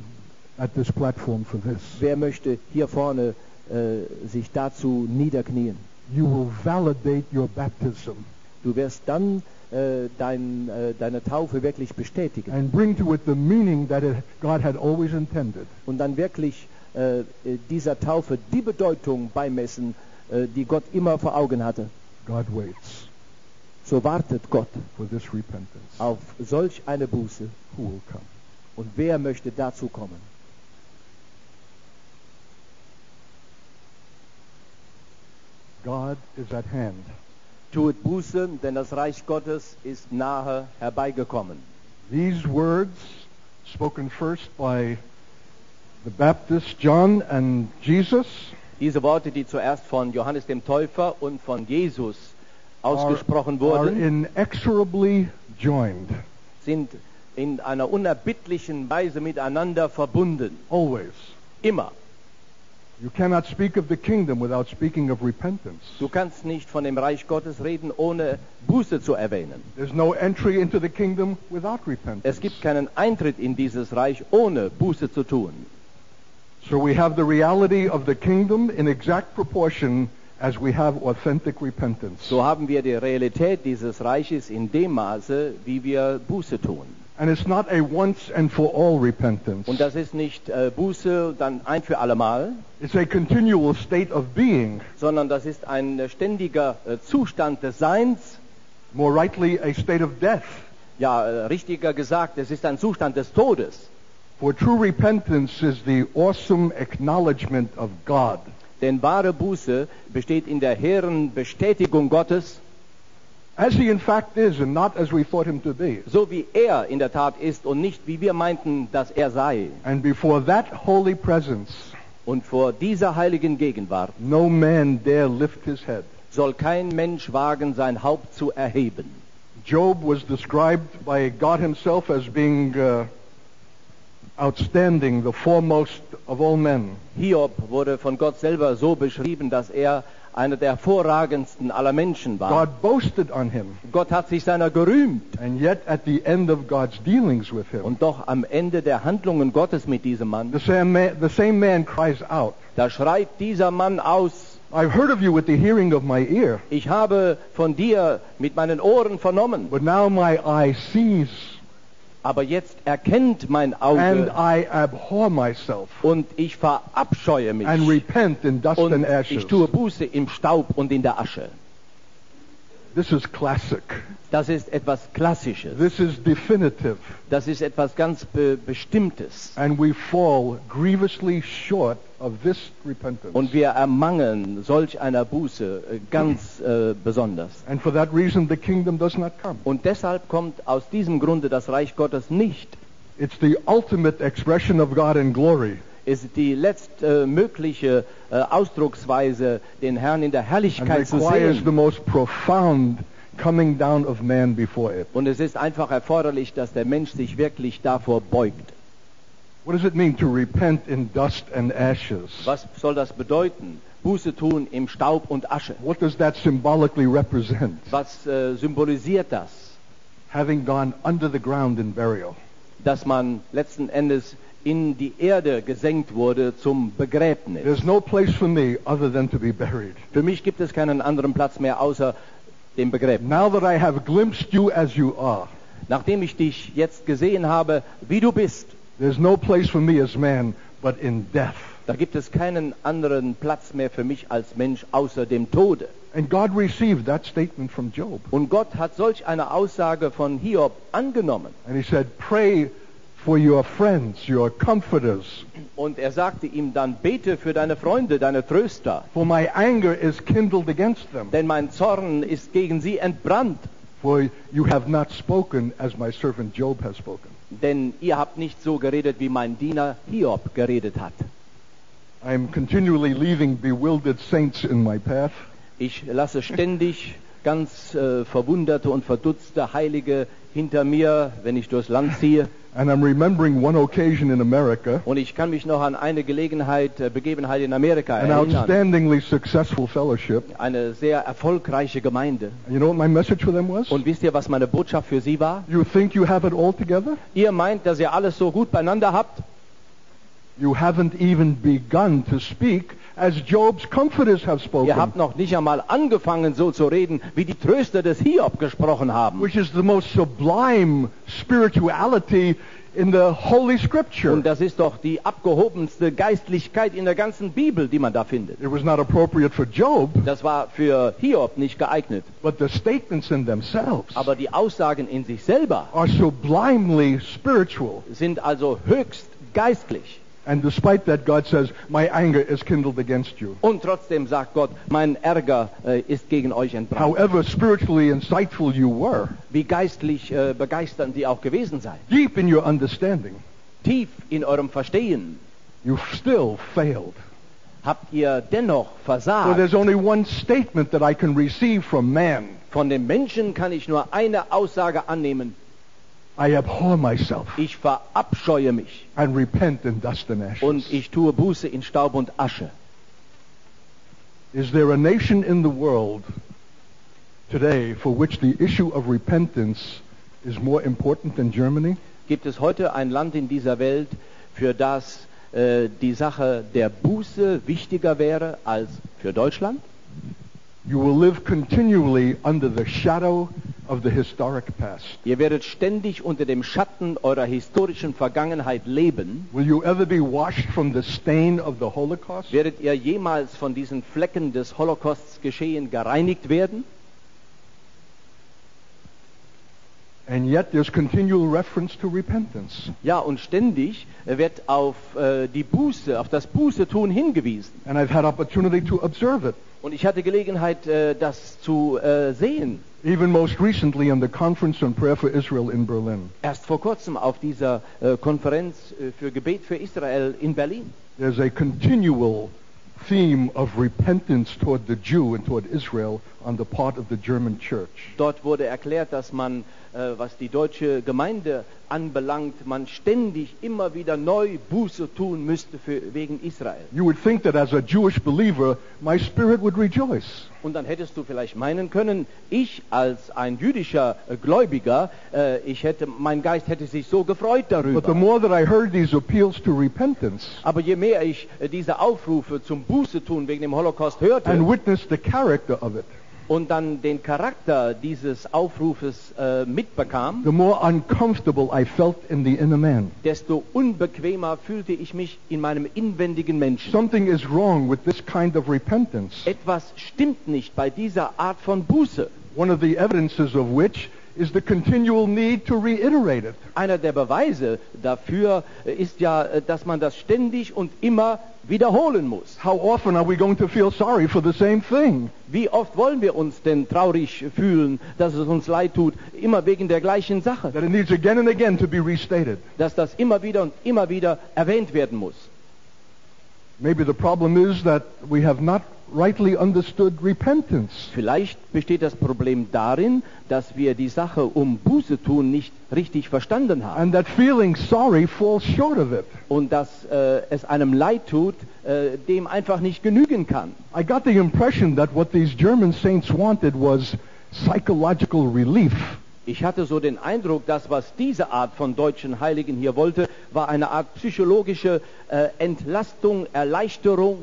at this platform for this? Wer möchte hier vorne äh, sich dazu niederknien? You will validate your baptism. Du wirst dann äh, dein, äh, deine Taufe wirklich bestätigen. And bring to it the meaning that it, God had always intended. Und dann wirklich äh, dieser Taufe die Bedeutung beimessen, äh, die Gott immer vor Augen hatte. God waits. So wartet Gott for this repentance. Auf solch eine Buße. Who will come? Und wer möchte dazu kommen? God is at hand. Tut Buße, denn das Reich Gottes ist nahe herbeigekommen. These words, spoken first by the Baptist John and Jesus, diese Worte, die zuerst von Johannes dem Täufer und von Jesus ausgesprochen wurden, are inexorably joined. Sind in einer unerbittlichen Weise miteinander verbunden. Always. Immer. You cannot speak of the kingdom without speaking of repentance. Du kannst nicht von dem Reich Gottes reden, ohne Buße zu erwähnen. There's no entry into the kingdom without repentance. Es gibt keinen Eintritt in dieses Reich, ohne Buße zu tun. So we have the reality of the kingdom in exact proportion as we have authentic repentance. So haben wir die Realität dieses Reiches in dem Maße, wie wir Buße tun. And it's not a once and for all repentance. Und das ist nicht äh, Buße dann ein für allemal. It's a continual state of being. Sondern das ist ein ständiger äh, Zustand des Seins. More rightly, a state of death. Ja, äh, richtiger gesagt, es ist ein Zustand des Todes. For true repentance is the awesome acknowledgement of God. Denn wahre Buße besteht in der hehren Bestätigung Gottes. As he in fact is and not as we thought him to be. So wie er in der Tat ist und nicht wie wir meinten, dass er sei. And before that holy presence, und vor dieser heiligen Gegenwart, no man dare lift his head. Soll kein Mensch wagen, sein Haupt zu erheben. Job was described by God himself as being uh, outstanding, the foremost of all men. Hiob wurde von Gott selber so beschrieben, dass er einer der hervorragendsten aller Menschen war. God boasted on him. Gott hat sich seiner gerühmt. And yet at the end of God's dealings with him. Und doch am Ende der Handlungen Gottes mit diesem Mann. The same man, the same man cries out. Da schreit dieser Mann aus. I've heard of you with the hearing of my ear. Ich habe von dir mit meinen Ohren vernommen. But now my eye sees. Aber jetzt erkennt mein Auge. And I abhor myself. Und ich verabscheue mich. And repent in dust and ashes. Und ich tue Buße im Staub und in der Asche. This is classic. Das ist etwas Klassisches. This is definitive. Das ist etwas ganz be- Bestimmtes. And we fall grievously short of this repentance. Und wir ermangeln solch einer Buße ganz äh, besonders. And for that reason the kingdom does not come. Und deshalb kommt aus diesem Grunde das Reich Gottes nicht. It's the ultimate expression of God in glory. Ist die letztmögliche äh, äh, Ausdrucksweise, den Herrn in der Herrlichkeit zu sehen. The most profound coming down of man before it. Und es ist einfach erforderlich, dass der Mensch sich wirklich davor beugt. What does it mean to repent in dust and ashes? Was soll das bedeuten? Buße tun im Staub und Asche. What does that symbolically represent? Was äh, symbolisiert das? Having gone under the ground in burial. Dass man letzten Endes in die Erde gesenkt wurde zum Begräbnis. There's no place for me other than to be buried. Für mich gibt es keinen anderen Platz mehr außer dem Begräbnis. Now that I have glimpsed you as you are. Nachdem ich dich jetzt gesehen habe, wie du bist. There's no place for me as man but in death. Da gibt es keinen anderen Platz mehr für mich als Mensch außer dem Tode. And God received that statement from Job. Und Gott hat solch eine Aussage von Hiob angenommen. And he said, pray for your friends, your comforters. Und er sagte ihm dann, bete für deine Freunde, deine Tröster. For my anger is kindled against them. Denn mein Zorn ist gegen sie entbrannt. For you have not spoken as my servant Job has spoken. Denn ihr habt nicht so geredet, wie mein Diener Hiob geredet hat. I am continually leaving bewildered saints in my path. Ich lasse ständig ganz äh, verwunderte und verdutzte Heilige hinter mir, wenn ich durchs Land ziehe. And I'm remembering one occasion in America. Und ich kann mich noch an eine Gelegenheit, Begebenheit in Amerika an erinnern. An outstandingly successful fellowship. Eine sehr erfolgreiche Gemeinde. You know what my message for them was? Und wisst ihr, was meine Botschaft für sie war? You think you have it all together? Ihr meint, dass ihr alles so gut beieinander habt? You haven't even begun to speak as Job's comforters have spoken. Ihr habt noch nicht einmal angefangen, so zu reden, wie die Tröster des Hiob gesprochen haben. Which is the most sublime spirituality in the Holy Scripture. Und das ist doch die abgehobenste Geistlichkeit in der ganzen Bibel, die man da findet. It was not appropriate for Job. Das war für Hiob nicht geeignet. But the statements in themselves. Aber die Aussagen in sich selber. Are sublimely spiritual. Sind also höchst geistlich. And despite that, God says, my anger is kindled against you. Und trotzdem sagt Gott, mein Ärger äh, ist gegen euch entbrannt. However spiritually insightful you were. Wie geistlich äh, begeisternd ihr auch gewesen seid. Deep in your understanding. Tief in eurem Verstehen. You've still failed. Habt ihr dennoch versagt. So there's only one statement that I can receive from man. Von dem Menschen kann ich nur eine Aussage annehmen. I abhor myself. Ich verabscheue mich. And repent in dust and ashes. Und ich tue Buße in Staub und Asche. Is there a nation in the world today for which the issue of repentance is more important than Germany? Gibt es heute ein Land in dieser Welt, für das äh, die Sache der Buße wichtiger wäre als für Deutschland? You will live continually under the shadow of the historic past. Ihr werdet ständig unter dem Schatten eurer historischen Vergangenheit leben. Will you ever be washed from the stain of the Holocaust? Werdet ihr jemals von diesen Flecken des Holocausts geschehen gereinigt werden? And yet there's continual reference to repentance. Ja, und ständig wird auf äh, die Buße, auf das Bußetun hingewiesen. And I've had opportunity to observe it. Und ich hatte Gelegenheit, äh, das zu äh, sehen. Even most recently in the Conference on Prayer for Israel in Berlin. Erst vor kurzem auf dieser äh, Konferenz äh, für Gebet für Israel in Berlin. There's a continual theme of repentance toward the Jew and toward Israel on the part of the German church. Dort wurde erklärt, dass man äh, was die deutsche Gemeinde anbelangt, man ständig immer wieder neu Buße tun müsste für, wegen Israel. You would think that as a Jewish believer, my spirit would rejoice. Und dann hättest du vielleicht meinen können, ich als ein jüdischer Gläubiger, äh, ich hätte, mein Geist hätte sich so gefreut darüber. But the more that I heard these appeals to repentance, aber je mehr ich äh, diese Aufrufe zum Buße tun wegen dem Holocaust hörte, and witnessed the character of it, und dann den Charakter dieses Aufrufes äh, mitbekam, the more uncomfortable I felt in the inner man. Desto unbequemer fühlte ich mich in meinem inwendigen Menschen. Something is wrong with this kind of repentance. Etwas stimmt nicht bei dieser Art von Buße. One of the evidences of which is the continual need to reiterate it. Einer der Beweise dafür ist ja, dass man das ständig und immer wiederholen muss. How often are we going to feel sorry for the same thing? Wie oft wollen wir uns denn traurig fühlen, dass es uns leid tut, immer wegen der gleichen Sache? That it needs again and again to be restated. Dass das immer wieder und immer wieder erwähnt werden muss. Maybe the problem is that we have not rightly understood repentance. Vielleicht besteht das Problem darin, dass wir die Sache um Buße tun nicht richtig verstanden haben. And that feeling sorry falls short of it. Und dass äh, es einem leid tut, äh, dem einfach nicht genügen kann. I got the impression that what these German saints wanted was psychological relief. Ich hatte so den Eindruck, dass was diese Art von deutschen Heiligen hier wollte, war eine Art psychologische äh, Entlastung, Erleichterung.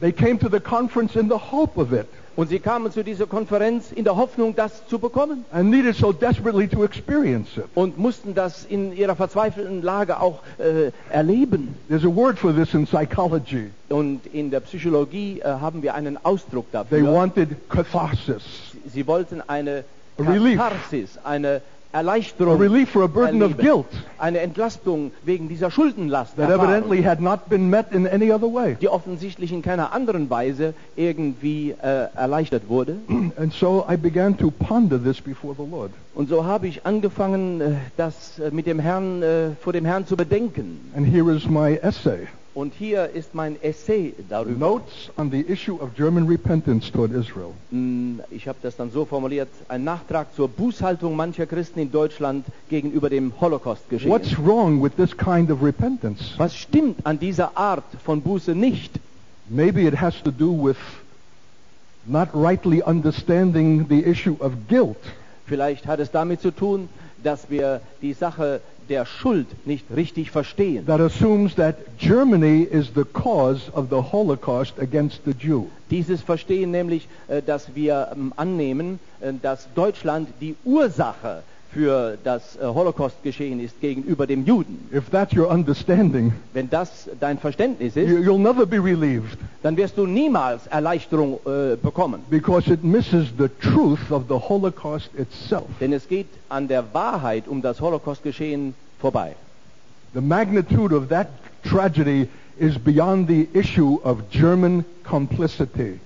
They came to the conference in the hope of it. Und sie kamen zu dieser Konferenz in der Hoffnung, das zu bekommen. And needed so desperately to experience it. Und mussten das in ihrer verzweifelten Lage auch äh, erleben. There's a word for this in psychology. Und in der Psychologie äh, haben wir einen Ausdruck dafür. They wanted catharsis. Sie, sie wollten eine Katharsis, eine Erleichterung, a relief for a burden of guilt, eine Entlastung wegen dieser Schuldenlast, that evidently had not been met in any other way, die offensichtlich in keiner anderen Weise irgendwie äh, erleichtert wurde. And so I began to ponder this before the Lord. Und so habe ich angefangen, das mit dem Herrn äh, vor dem Herrn zu bedenken. And here is my essay. Und hier ist mein Essay darüber. Notes on the issue of German repentance toward Israel. Ich habe das dann so formuliert: ein Nachtrag zur Bußhaltung mancher Christen in Deutschland gegenüber dem Holocaust-Geschehen. What's wrong with this kind of repentance? Was stimmt an dieser Art von Buße nicht? Maybe it has to do with not rightly understanding the issue of guilt. Vielleicht hat es damit zu tun, dass wir die Sache der Schuld nicht richtig verstehen. That assumes that Germany is the cause of the Holocaust against the Jew. Dieses Verstehen nämlich, dass wir annehmen, dass Deutschland die Ursache für das Holocaust-Geschehen ist gegenüber dem Juden. If that's your understanding, wenn das dein Verständnis ist, you'll never be relieved. Dann wirst du niemals Erleichterung äh, bekommen. Because it misses the truth of the Holocaust itself. Denn es geht an der Wahrheit um das Holocaust-Geschehen vorbei. The magnitude of that tragedy is beyond the issue of German complicity.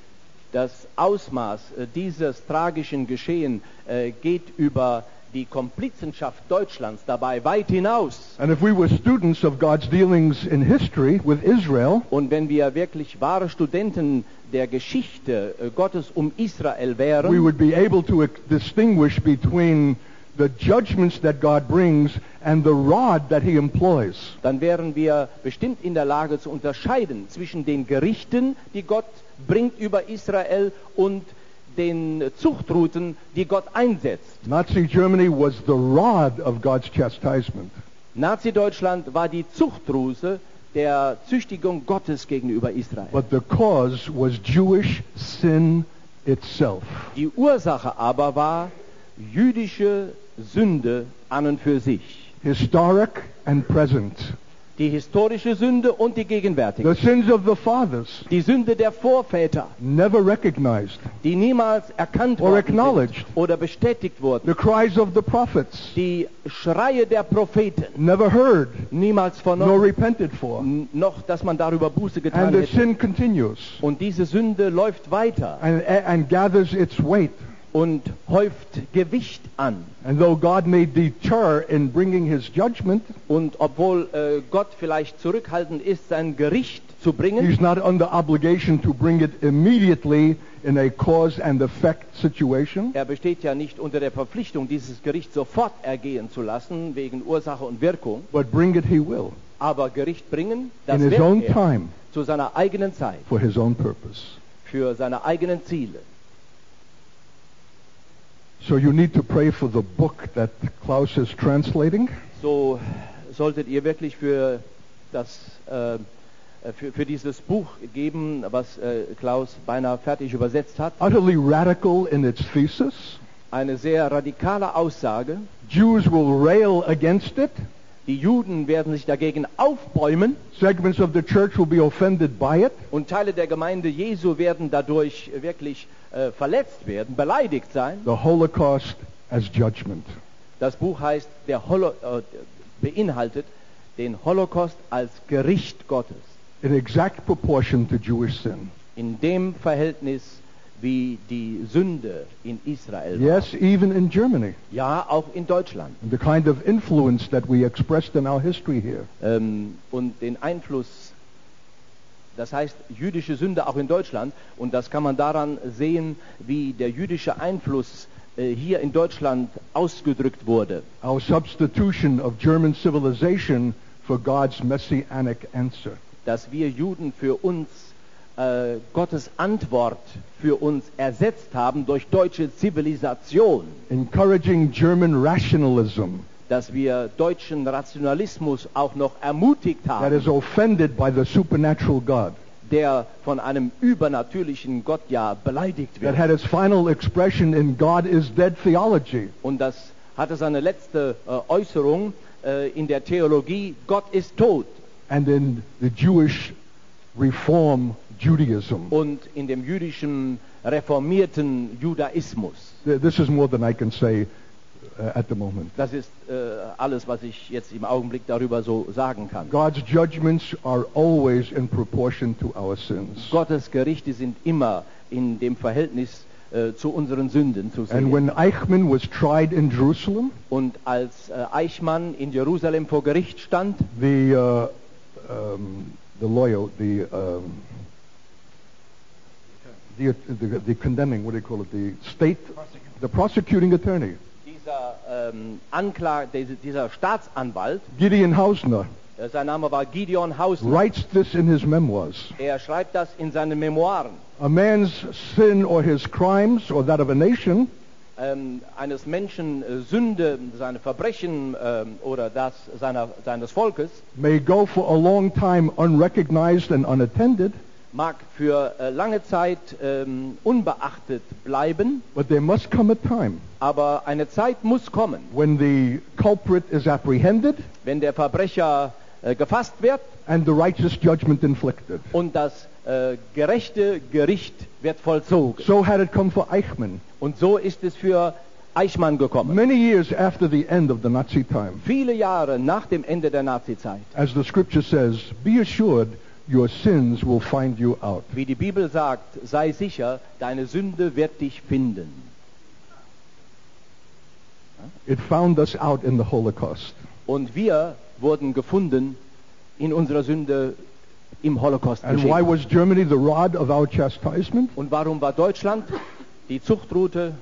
Das Ausmaß dieses tragischen Geschehen äh, geht über die Komplizenschaft Deutschlands dabei weit hinaus. And if we were students of God's dealings in history with Israel, und wenn wir wirklich wahre Studenten der Geschichte Gottes um Israel wären, we would be able to distinguish between the judgments that God brings and the rod that he employs. Dann wären wir bestimmt in der Lage zu unterscheiden zwischen den Gerichten, die Gott bringt über Israel, und den Zuchtrouten, die Gott einsetzt. Nazi Germany was the rod of God's chastisement. Nazi-Deutschland war die Zuchtrute der Züchtigung Gottes gegenüber Israel. But the cause was Jewish sin itself. Die Ursache aber war jüdische Sünde an und für sich. Historic and present. Die historische Sünde und die gegenwärtige. The sins of the fathers, die Sünde der Vorväter, never recognized, die niemals erkannt or acknowledged, oder bestätigt wurden. The cries of the prophets, die Schreie der Propheten, never heard, niemals vernommen, nor repented for, n- noch dass man darüber Buße getan hätte. And the sin continues, und diese Sünde läuft weiter, and, and gathers its weight, und häuft Gewicht an. And though God may deter in bringing his judgment, und obwohl äh, Gott vielleicht zurückhaltend ist, sein Gericht zu bringen, he's not under obligation to bring it immediately in a cause and effect situation. Er besteht ja nicht unter der Verpflichtung, dieses Gericht sofort ergehen zu lassen wegen Ursache und Wirkung. But bring it he will. Aber Gericht bringen, das in his own er, time, zu seiner eigenen Zeit, for his own purpose, für seine eigenen Ziele. So you need to pray for the book that Klaus is translating. So solltet ihr wirklich für das äh, für, für dieses Buch geben, was äh, Klaus beinahe fertig übersetzt hat. Utterly radical in its thesis. Eine sehr radikale Aussage. Jews will rail against it. Die Juden werden sich dagegen aufbäumen. Segments of the church will be offended by it. Und Teile der Gemeinde Jesu werden dadurch wirklich äh, verletzt werden, beleidigt sein. The Holocaust as judgment. Das Buch heißt, der Holo äh, beinhaltet den Holocaust als Gericht Gottes. In exact proportion to Jewish sin. In dem Verhältnis, wie die Sünde in Israel war. Yes, even in Germany. Ja, auch in Deutschland. And the kind of influence that we expressed in our history here. Ähm, und den Einfluss, das heißt jüdische Sünde auch in Deutschland, und das kann man daran sehen, wie der jüdische Einfluss äh, hier in Deutschland ausgedrückt wurde. Our substitution of German civilization for God's messianic answer. Dass wir Juden für uns Äh, Gottes Antwort für uns ersetzt haben durch deutsche Zivilisation. Encouraging German rationalism. Dass wir deutschen Rationalismus auch noch ermutigt haben. That is offended by the supernatural God. Der von einem übernatürlichen Gott ja beleidigt wird. That had its final expression in God is dead theology. Und das hatte seine letzte äh, Äußerung äh, in der Theologie, Gott ist tot. And in the Jewish Reform Judaism. Und in dem jüdischen reformierten Judaismus. This is more than I can say at the moment. Das ist äh, alles, was ich jetzt im Augenblick darüber so sagen kann. God's judgments are always in proportion to our sins. Gottes Gerichte sind immer in dem Verhältnis äh, zu unseren Sünden zu sehen. And when Eichmann was tried in Jerusalem, und als äh, Eichmann in Jerusalem vor Gericht stand, the uh, um, the lawyer, the um, The, the, the condemning, what do you call it, the state, the prosecuting attorney. Dieser, ähm, Anklag, dieser Staatsanwalt, Gideon Hausner, äh, sein Name war Gideon Hausner, writes this in his memoirs. Er schreibt das in seinen Memoiren. A man's sin or his crimes or that of a nation, ähm, eines Menschen äh, Sünde, seine Verbrechen ähm, oder das seiner, seines Volkes, may go for a long time unrecognized and unattended, mag für äh, lange Zeit ähm, unbeachtet bleiben, but there must come a time, aber eine Zeit muss kommen, when the culprit is apprehended, wenn der Verbrecher äh, gefasst wird, and the righteous judgment inflicted, und das äh, gerechte Gericht wird vollzogen. So had it come for Eichmann. Und so ist es für Eichmann gekommen. Many years after the end of the Nazi time, viele Jahre nach dem Ende der Nazizeit, as the scripture says, be assured, your sins will find you out. Wie die Bibel sagt, sei sicher, deine Sünde wird dich finden. It found us out in the Holocaust. Und wir wurden gefunden in unserer Sünde im Holocaust. And why was Germany the rod of our chastisement? Und warum war Deutschland die Zuchtrute?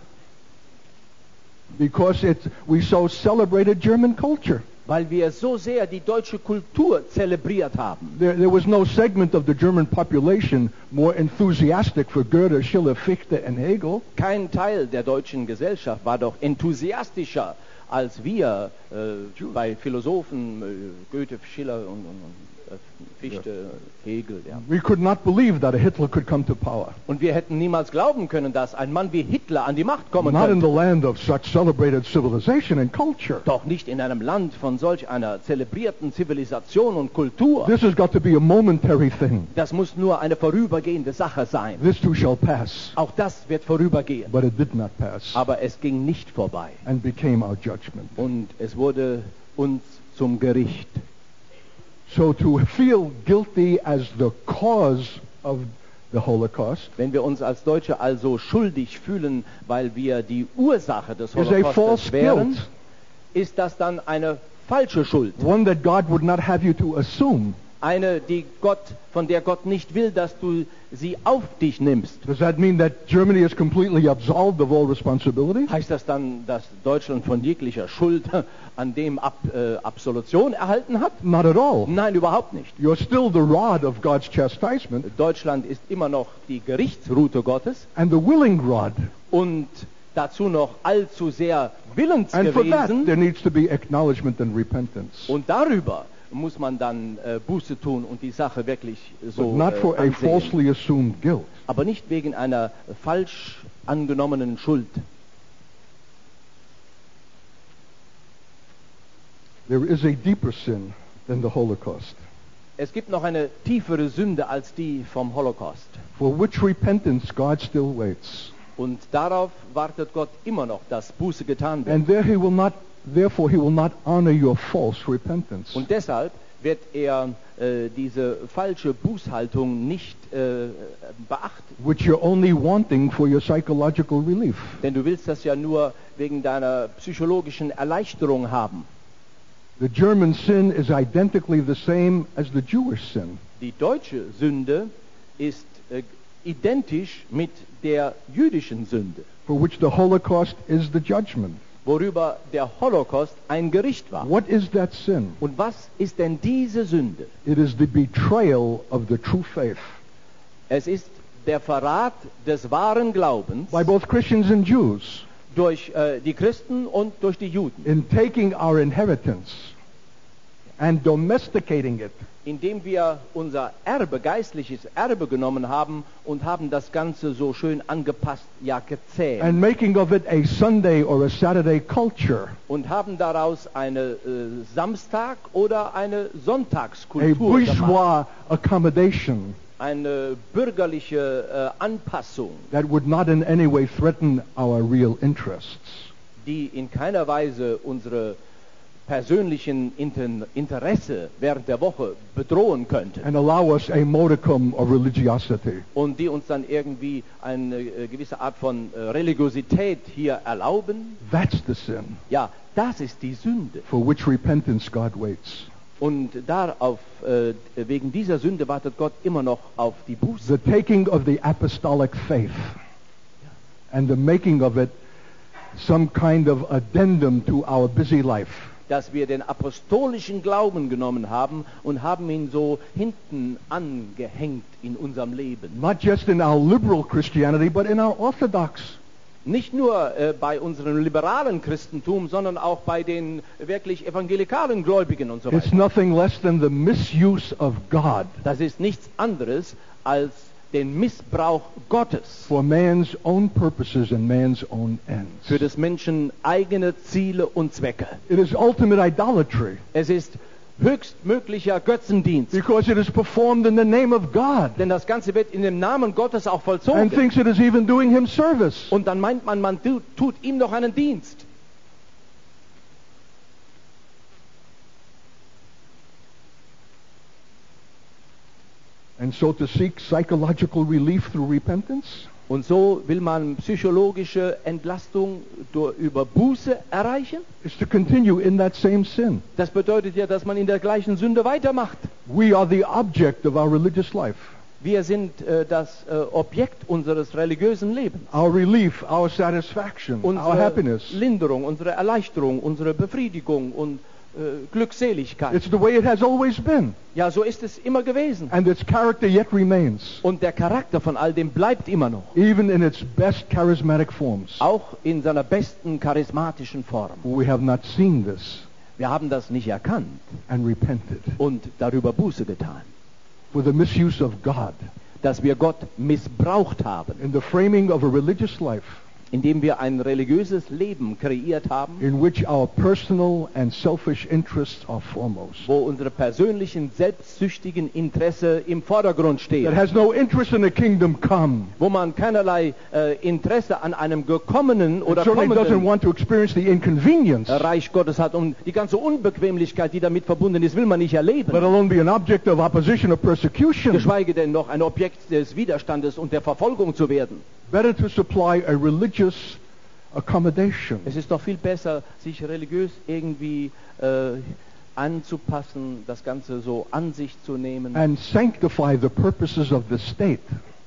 Because it, we so celebrated German culture. Weil wir so sehr die deutsche Kultur zelebriert haben. There, there was no segment of the German population more enthusiastic for Goethe, Schiller, Fichte and Hegel. Kein Teil der deutschen Gesellschaft war doch enthusiastischer als wir äh, bei Philosophen äh, Goethe, Schiller und, und äh, Fichte, ja. Hegel. Ja. We could not believe that a Hitler could come to power. Und wir hätten niemals glauben können, dass ein Mann wie Hitler an die Macht kommen not könnte. Not in the land of such celebrated civilization and culture. Doch nicht in einem Land von solch einer zelebrierten Zivilisation und Kultur. This has got to be a momentary thing. Das muss nur eine vorübergehende Sache sein. This too shall pass. Auch das wird vorübergehen. But it did not pass. Aber es ging nicht vorbei. And became our judgment. Und es wurde uns zum Gericht. So to feel guilty as the cause of the Holocaust. Wenn wir uns als Deutsche also schuldig fühlen, weil wir die Ursache des Holocaustes wären, ist das dann eine falsche Schuld. One that God would not have you to assume. Eine, die Gott, von der Gott nicht will, dass du sie auf dich nimmst. Does that mean that Germany is completely absolved of all responsibility? Heißt das dann, dass Deutschland von jeglicher Schuld an dem Ab, äh, Absolution erhalten hat? Not at all. Nein, überhaupt nicht. You're still the rod of God's chastisement. Deutschland ist immer noch die Gerichtsrute Gottes. And the willing rod. Und dazu noch allzu sehr willens gewesen. And for that, there needs to be acknowledgement and repentance. Und darüber muss man dann äh, Buße tun und die Sache wirklich so äh, ansehen. Aber nicht wegen einer falsch angenommenen Schuld. There is a deeper sin than the Holocaust. Es gibt noch eine tiefere Sünde als die vom Holocaust. For which repentance God still waits. Und darauf wartet Gott immer noch, dass Buße getan wird. And there he will not Therefore, he will not honor your false repentance. Und deshalb wird er äh, diese falsche Bußhaltung nicht äh, beachten. Which you're only wanting for your psychological relief. Denn du willst das ja nur wegen deiner psychologischen Erleichterung haben. The German sin is identically the same as the Jewish sin. Die deutsche Sünde ist äh, identisch mit der jüdischen Sünde. For which the Holocaust is the judgment. Worüber der Holocaust ein Gericht war. What is that sin? Und was ist denn diese Sünde? It is the betrayal of the true faith. Es ist der Verrat des wahren Glaubens. By both Christians and Jews. Durch äh, die Christen und durch die Juden. In taking our inheritance and domesticating it. Indem wir unser Erbe, geistliches Erbe genommen haben und haben das Ganze so schön angepasst, ja gezählt. And making of it a Sunday or a Saturday culture. Und haben daraus eine äh, Samstag- oder eine Sonntagskultur gemacht. A bourgeois accommodation. Eine bürgerliche äh, Anpassung. That would not in any way threaten our real interests. Die in keiner Weise unsere persönlichen Interesse während der Woche bedrohen könnte. And allow us a modicum of religiosity. Und die uns dann irgendwie eine gewisse Art von Religiosität hier erlauben. That's the sin. Ja, das ist die Sünde. For which repentance God waits. Und darauf, äh, wegen dieser Sünde wartet Gott immer noch auf die Buße. The taking of the apostolic faith and the making of it some kind of addendum to our busy life. Dass wir den apostolischen Glauben genommen haben und haben ihn so hinten angehängt in unserem Leben. Not just in our liberal Christianity, but in our orthodox. Nicht nur äh, bei unserem liberalen Christentum, sondern auch bei den wirklich evangelikalen Gläubigen und so weiter. It's nothing less than the misuse of God. Das ist nichts anderes als den Missbrauch Gottes. For man's own purposes and man's own ends. Für des Menschen eigene Ziele und Zwecke. It is ultimate idolatry. Es ist höchstmöglicher Götzendienst. Because it is performed in the name of God. Denn das Ganze wird in dem Namen Gottes auch vollzogen. And thinks it is even doing him service. Und dann meint man, man tut ihm noch einen Dienst. And so to seek psychological relief through repentance. Und so will man psychologische Entlastung durch, über Buße erreichen. Is to continue in that same sin. Das bedeutet ja, dass man in der gleichen Sünde weitermacht. We are the object of our religious life. Wir sind äh, das äh, Objekt unseres religiösen Lebens. Our relief, our satisfaction, unsere our happiness. Linderung, unsere Erleichterung, unsere Befriedigung und Glückseligkeit. It's the way it has always been. Ja, so ist es immer gewesen. And its character yet remains. Und der Charakter von all dem bleibt immer noch. Even in its best charismatic forms. Auch in seiner besten charismatischen Form. We have not seen this. Wir haben das nicht erkannt. And repented. Und darüber Buße getan. For the misuse of God. Dass wir Gott missbraucht haben. In the framing of a religious life. indem wir ein religiöses Leben kreiert haben, in which our personal and selfish interests are foremost, wo unsere persönlichen selbstsüchtigen Interesse im Vordergrund stehen, that has no interest in the kingdom come, wo man keinerlei äh, Interesse an einem gekommenen oder kommenden doesn't want to experience the inconvenience, Reich Gottes hat, und die ganze Unbequemlichkeit, die damit verbunden ist, will man nicht erleben, let alone be an object of opposition or persecution, geschweige denn noch ein Objekt des Widerstandes und der Verfolgung zu werden. Better to supply a religious accommodation. Es ist doch viel besser, sich religiös irgendwie äh, anzupassen, das Ganze so an sich zu nehmen. And sanctify the purposes of the state.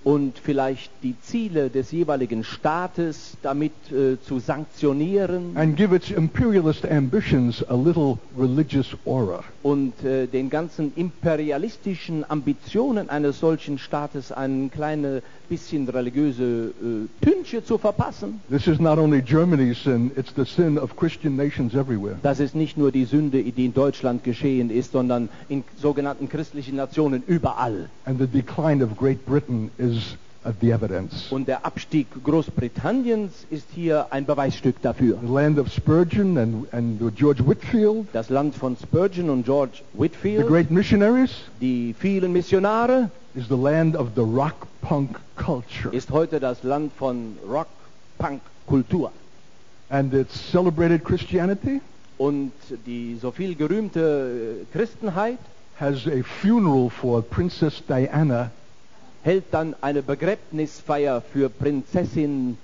Und vielleicht die Ziele des jeweiligen Staates damit äh, zu sanktionieren. And give its imperialist ambitions a little religious aura. Und äh, den ganzen imperialistischen Ambitionen eines solchen Staates ein kleines bisschen religiöse äh, Tünche zu verpassen. This is not only Germany's sin, it's the sin of Christian nations everywhere. Das ist nicht nur die Sünde, die in Deutschland geschehen ist, sondern in sogenannten christlichen Nationen überall. And the decline of Great Britain is the evidence. Und der Abstieg Großbritanniens ist hier ein Beweisstück dafür. The land of Spurgeon and, and George Whitfield. Das Land von Spurgeon und George Whitfield. The great missionaries. Die vielen Missionare. Is the land of the rock punk culture. Ist heute das Land von Rock Punk Kultur. And it's celebrated Christianity. Und die so viel gerühmte Christenheit has a funeral for Princess Diana. Hält dann eine Begräbnisfeier für Prinzessin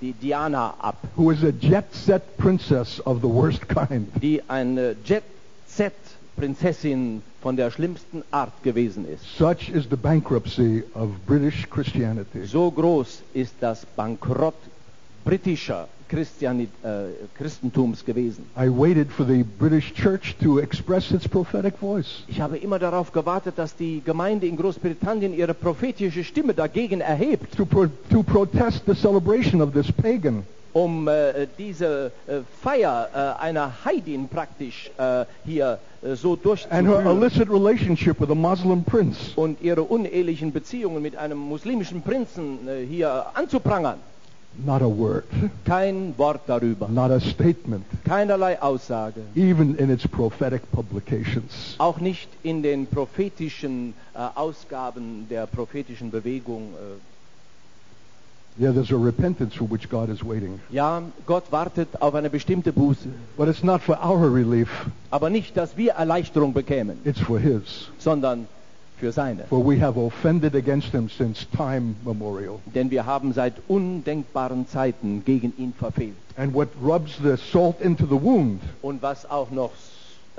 Diana ab. Who is a jet-set princess of the worst kind. Die eine Jet-Set-Prinzessin von der schlimmsten Art gewesen ist. Such is the bankruptcy of British Christianity. So groß ist das Bankrott britischer Christiani- äh, Christentums gewesen. I waited for the British Church to express its prophetic voice. Ich habe immer darauf gewartet, dass die Gemeinde in Großbritannien ihre prophetische Stimme dagegen erhebt. To, pro- to protest the celebration of this pagan. Um äh, diese äh, Feier äh, einer Heidin praktisch äh, hier äh, so durchzuführen. And her illicit relationship with a Muslim prince. Und ihre unehelichen Beziehungen mit einem muslimischen Prinzen äh, hier anzuprangern. Not a word. Kein Wort darüber. Not a statement. Keinerlei Aussage. Even in its prophetic publications. Auch nicht in den prophetischen äh, Ausgaben der prophetischen Bewegung. Äh. Yeah, there's a repentance for which God is waiting. Ja, Gott wartet auf eine bestimmte Buße. But it's not for our relief. Aber nicht, dass wir Erleichterung bekämen. It's for His. Sondern für seine. For we have offended against him since time memorial. Denn wir haben seit undenkbaren Zeiten gegen ihn verfehlt. And what rubs the salt into the wound? Und was auch noch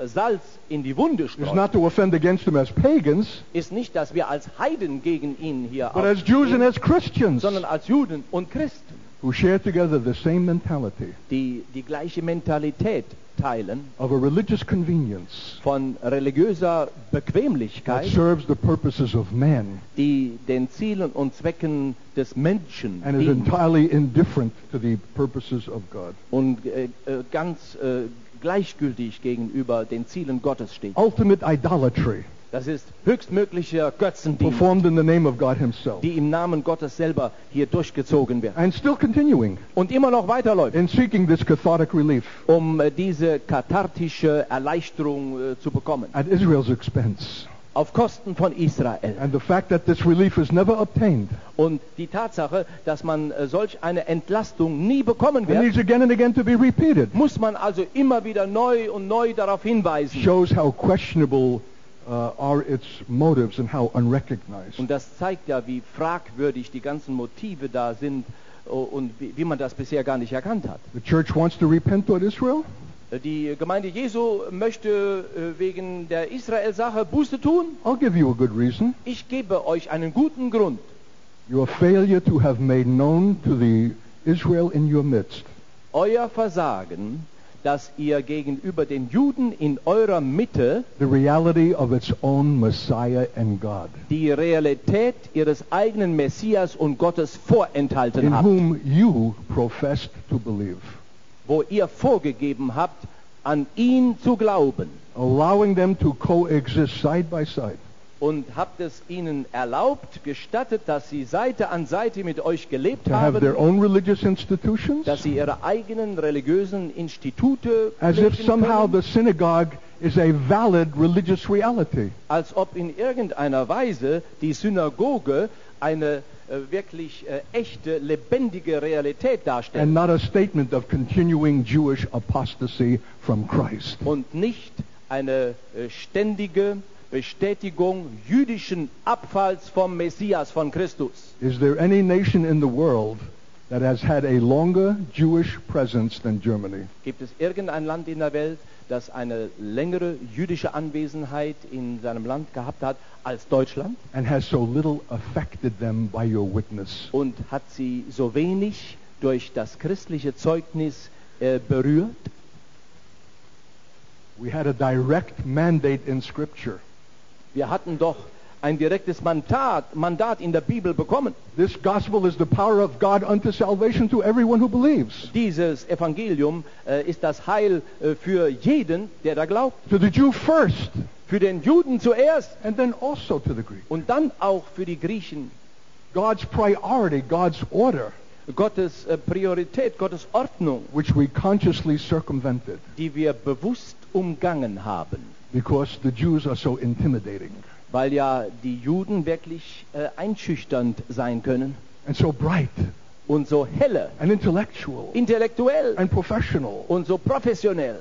Salz in die Wunde streut. Is not to offend against him as pagans. Ist nicht, dass wir als Heiden gegen ihn hier. But as Jews and as Christians. Sondern als Juden und Christen. Who share together the same mentality. Die die gleiche Mentalität teilen, of a religious convenience, von religiöser Bequemlichkeit, that serves the purposes of man, die den Zielen und Zwecken des Menschen, and is entirely indifferent to the purposes of God, und äh, ganz äh, gleichgültig gegenüber den Zielen Gottes steht. Ultimate idolatry. Das ist höchstmöglicher Götzendienst, performed in the name of God himself, die im Namen Gottes selber hier durchgezogen wird. And still continuing, und immer noch weiterläuft, in seeking this cathartic relief, um äh, diese kathartische Erleichterung äh, zu bekommen. At Israel's expense. Auf Kosten von Israel. And the fact that this relief is never obtained. Und die Tatsache, dass man äh, solch eine Entlastung nie bekommen wird, and needs again and again to be repeated, muss man also immer wieder neu und neu darauf hinweisen. Shows how questionable Uh, are its motives and how unrecognized. Und das zeigt ja, wie fragwürdig die ganzen Motive da sind und wie, wie man das bisher gar nicht erkannt hat. The church wants to repent toward Israel. Die Gemeinde Jesu möchte wegen der Israel-Sache Buße tun. I'll give you a good reason. Ich gebe euch einen guten Grund. Your failure to have made known to the Israel in your midst. Euer Versagen, dass ihr gegenüber den Juden in eurer Mitte the reality of its own Messiah and God, die Realität ihres eigenen Messias und Gottes vorenthalten in habt, whom you professed to believe, wo ihr vorgegeben habt, an ihn zu glauben, allowing them to coexist side by side, und habt es ihnen erlaubt, gestattet, dass sie Seite an Seite mit euch gelebt haben, dass sie ihre eigenen religiösen Institute pflegen, als ob in irgendeiner Weise die Synagoge eine wirklich äh, echte, lebendige Realität darstellt. And not a statement of continuing Jewish apostasy from Christ. Und nicht eine äh, ständige Bestätigung jüdischen Abfalls vom Messias, von Christus. Is there any nation in the world that has had a longer Jewish presence than Germany? Gibt es irgendein Land in der Welt, das eine längere jüdische Anwesenheit in seinem Land gehabt hat als Deutschland? And has so little affected them by your witness. Und hat sie so wenig durch das christliche Zeugnis äh, berührt? We had a direct mandate in Scripture. Wir hatten doch ein direktes Mandat, Mandat in der Bibel bekommen. This gospel is the power of God unto salvation to everyone who believes. Dieses Evangelium äh, ist das Heil äh, für jeden, der da glaubt. To the Jew first. Für den Juden zuerst. And then also to the Greek. Und dann auch für die Griechen. God's priority, God's order. Gottes äh, Priorität, Gottes Ordnung. Which we consciously circumvented. Die wir bewusst umgangen haben. Because the Jews are so intimidating. Weil ja die Juden wirklich äh, einschüchternd sein können. And so bright. Und so helle. And intellectual. Intellektuell. And professional. Und so professionell.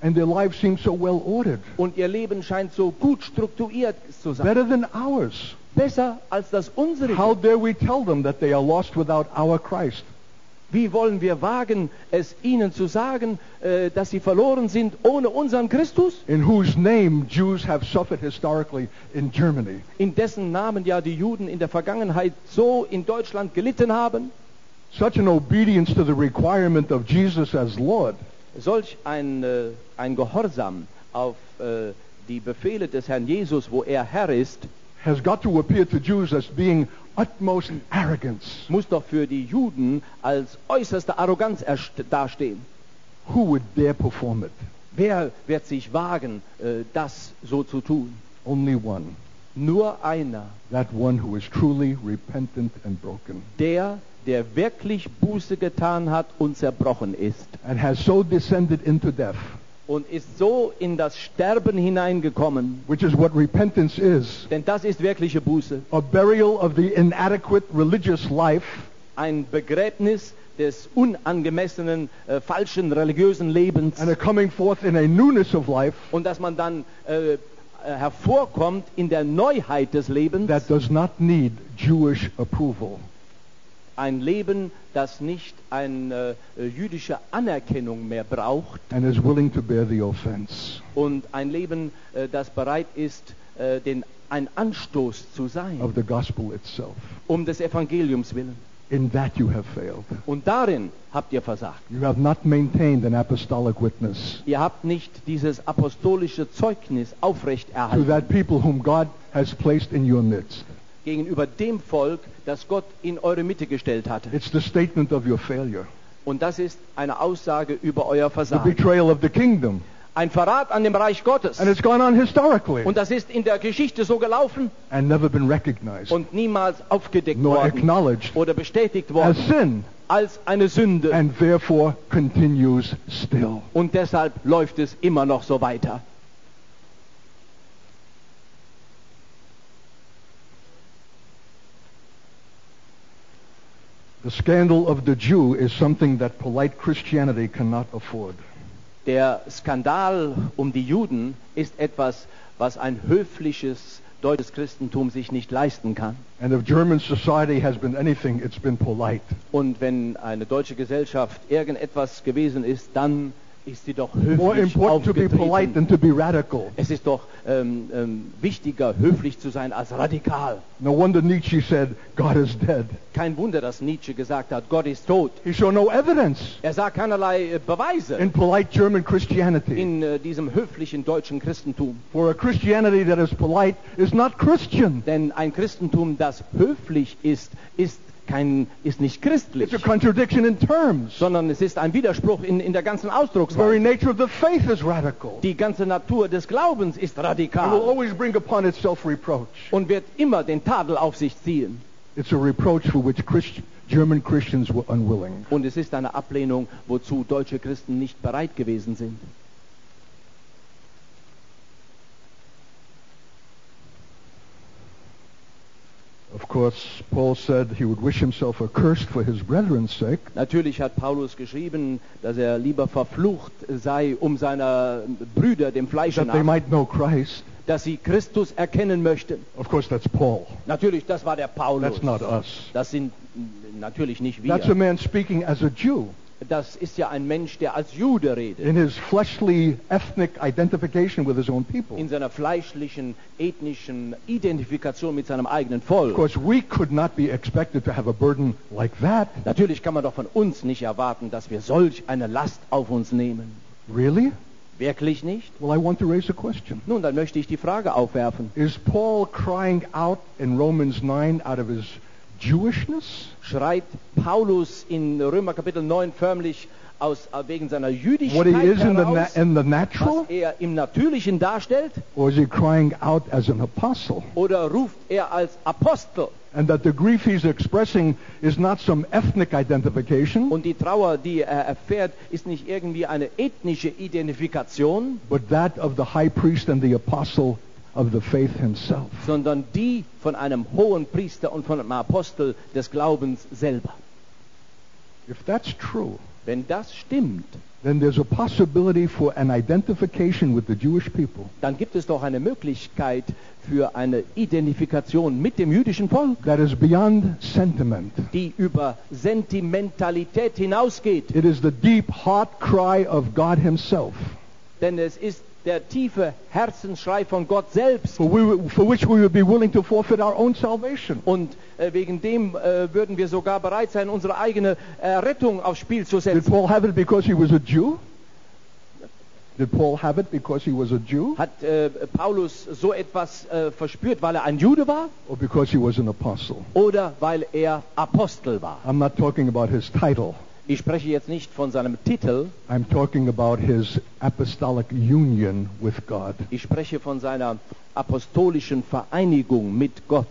And their life seems so well ordered. Und ihr Leben scheint so gut strukturiert zu sein. Better than ours. Besser als das unsere. How dare we tell them that they are lost without our Christ? Wie wollen wir wagen, es ihnen zu sagen, äh, dass sie verloren sind ohne unseren Christus? In whose name Jews have suffered historically in Germany. In dessen Namen ja die Juden in der Vergangenheit so in Deutschland gelitten haben. Such an obedience to the requirement of Jesus as Lord. Solch ein, äh, ein Gehorsam auf äh, die Befehle des Herrn Jesus, wo er Herr ist, has got to appear to Jews as being utmost arrogance. Muss doch für die Juden als äußerste Arroganz dastehen. Who would dare perform it? Wer wird sich wagen, äh, das so zu tun? Only one. Nur einer. That one who is truly repentant and broken. Der, der wirklich Buße getan hat und zerbrochen ist. And has so descended into death. Und ist so in das Sterben hineingekommen. Which is what repentance is. Denn das ist wirkliche Buße. A burial of the inadequate religious life. Ein Begräbnis des unangemessenen, äh, falschen religiösen Lebens. And a coming forth in a newness of life. Und dass man dann äh, hervorkommt in der Neuheit des Lebens. That does not need Jewish approval. Ein Leben, das nicht eine äh, jüdische Anerkennung mehr braucht. And is willing to bear the offense. Und ein Leben, äh, das bereit ist, äh, den, ein Anstoß zu sein. Of the gospel itself. Um des Evangeliums willen. In that you have failed. Und darin habt ihr versagt. You have not maintained an apostolic witness. Ihr habt nicht dieses apostolische Zeugnis aufrechterhalten. To that people whom God has placed in your midst. Gegenüber dem Volk, das Gott in eure Mitte gestellt hatte. It's the statement of your failure. Und das ist eine Aussage über euer Versagen. The betrayal of the kingdom. Ein Verrat an dem Reich Gottes. And it's gone on historically. Und das ist in der Geschichte so gelaufen. And never been recognized. Und niemals aufgedeckt nor worden. Acknowledged. Oder bestätigt worden. As sin. Als eine Sünde. And therefore continues still. Und deshalb läuft es immer noch so weiter. The scandal of the Jew is something that polite Christianity cannot afford. Der Skandal um die Juden ist etwas, was ein höfliches deutsches Christentum sich nicht leisten kann. And if German society has been anything, it's been polite. Und wenn eine deutsche Gesellschaft irgendetwas gewesen ist, dann ist sie doch höflich. More important to be polite than to be radical. Es ist doch ähm, ähm, wichtiger, höflich zu sein als radikal. No wonder Nietzsche said, God is dead. Kein Wunder, dass Nietzsche gesagt hat, Gott ist tot. He saw no evidence. Er sah keinerlei äh, Beweise. In polite German Christianity. In äh, diesem höflichen deutschen Christentum. For a Christianity that is polite is not Christian. Denn ein Christentum, das höflich ist, ist kein, ist nicht christlich. It's a contradiction in terms. Sondern es ist ein Widerspruch in, in der ganzen Ausdrucksweise. The very nature of the faith is radical. Die ganze Natur des Glaubens ist radikal. It will always bring upon itself reproach. Und wird immer den Tadel auf sich ziehen. It's a reproach for which Christians German Christians were unwilling. Und es ist eine Ablehnung, wozu deutsche Christen nicht bereit gewesen sind. Of course, Paul said he would wish himself accursed for his brethren's sake. Natürlich hat Paulus geschrieben, dass er lieber verflucht sei um seiner Brüder, dem Fleische nach, that they might know Christ. Dass sie Christus erkennen möchten. Of course, that's Paul. Natürlich, das war der Paulus. That's not us. Das sind natürlich nicht wir. That's a man speaking as a Jew. Das ist ja ein Mensch, der als Jude redet. In his fleshly ethnic identification with his own people. In seiner fleischlichen ethnischen Identifikation mit seinem eigenen Volk. Of course, we could not be expected to have a burden like that. Natürlich kann man doch von uns nicht erwarten, dass wir solch eine Last auf uns nehmen. Really? Wirklich nicht? Well, I want to raise a question. Nun, dann möchte ich die Frage aufwerfen. Is Paul crying out in Romans nine out of his Jewishness? Schreit Paulus in Römer Kapitel neun förmlich aus wegen seiner Jüdischkeit What he is heraus, in the na- in the natural? Was er im Natürlichen darstellt? Or is he crying out as an apostle? Oder ruft er als Apostel? And that the grief he's expressing is not some ethnic identification. Und die Trauer, die er erfährt, ist nicht irgendwie eine ethnische Identifikation, but that of the high priest and the apostle of the faith himself. Sondern die von einem hohen Priester und von einem Apostel des Glaubens selber. If that's true, wenn das stimmt, then there's a possibility for an identification with the Jewish people. Dann gibt es doch eine Möglichkeit für eine Identifikation mit dem jüdischen Volk. That is beyond sentiment. Die über Sentimentalität hinausgeht. It is the deep heart cry of God himself. Denn es ist der tiefe Herzensschrei von Gott selbst. For, we, for which we would be willing to forfeit our own salvation. Und äh, wegen dem äh, würden wir sogar bereit sein, unsere eigene äh, Rettung aufs Spiel zu setzen. Did Paul have it because he was a Jew? Did Paul have it because he was a Jew? Hat äh, Paulus so etwas äh, verspürt, weil er ein Jude war? Or because he was an apostle? Oder weil er Apostel war? I'm not talking about his title. Ich spreche jetzt nicht von seinem Titel. I'm talking about his apostolic union with God. Ich spreche von seiner apostolischen Vereinigung mit Gott.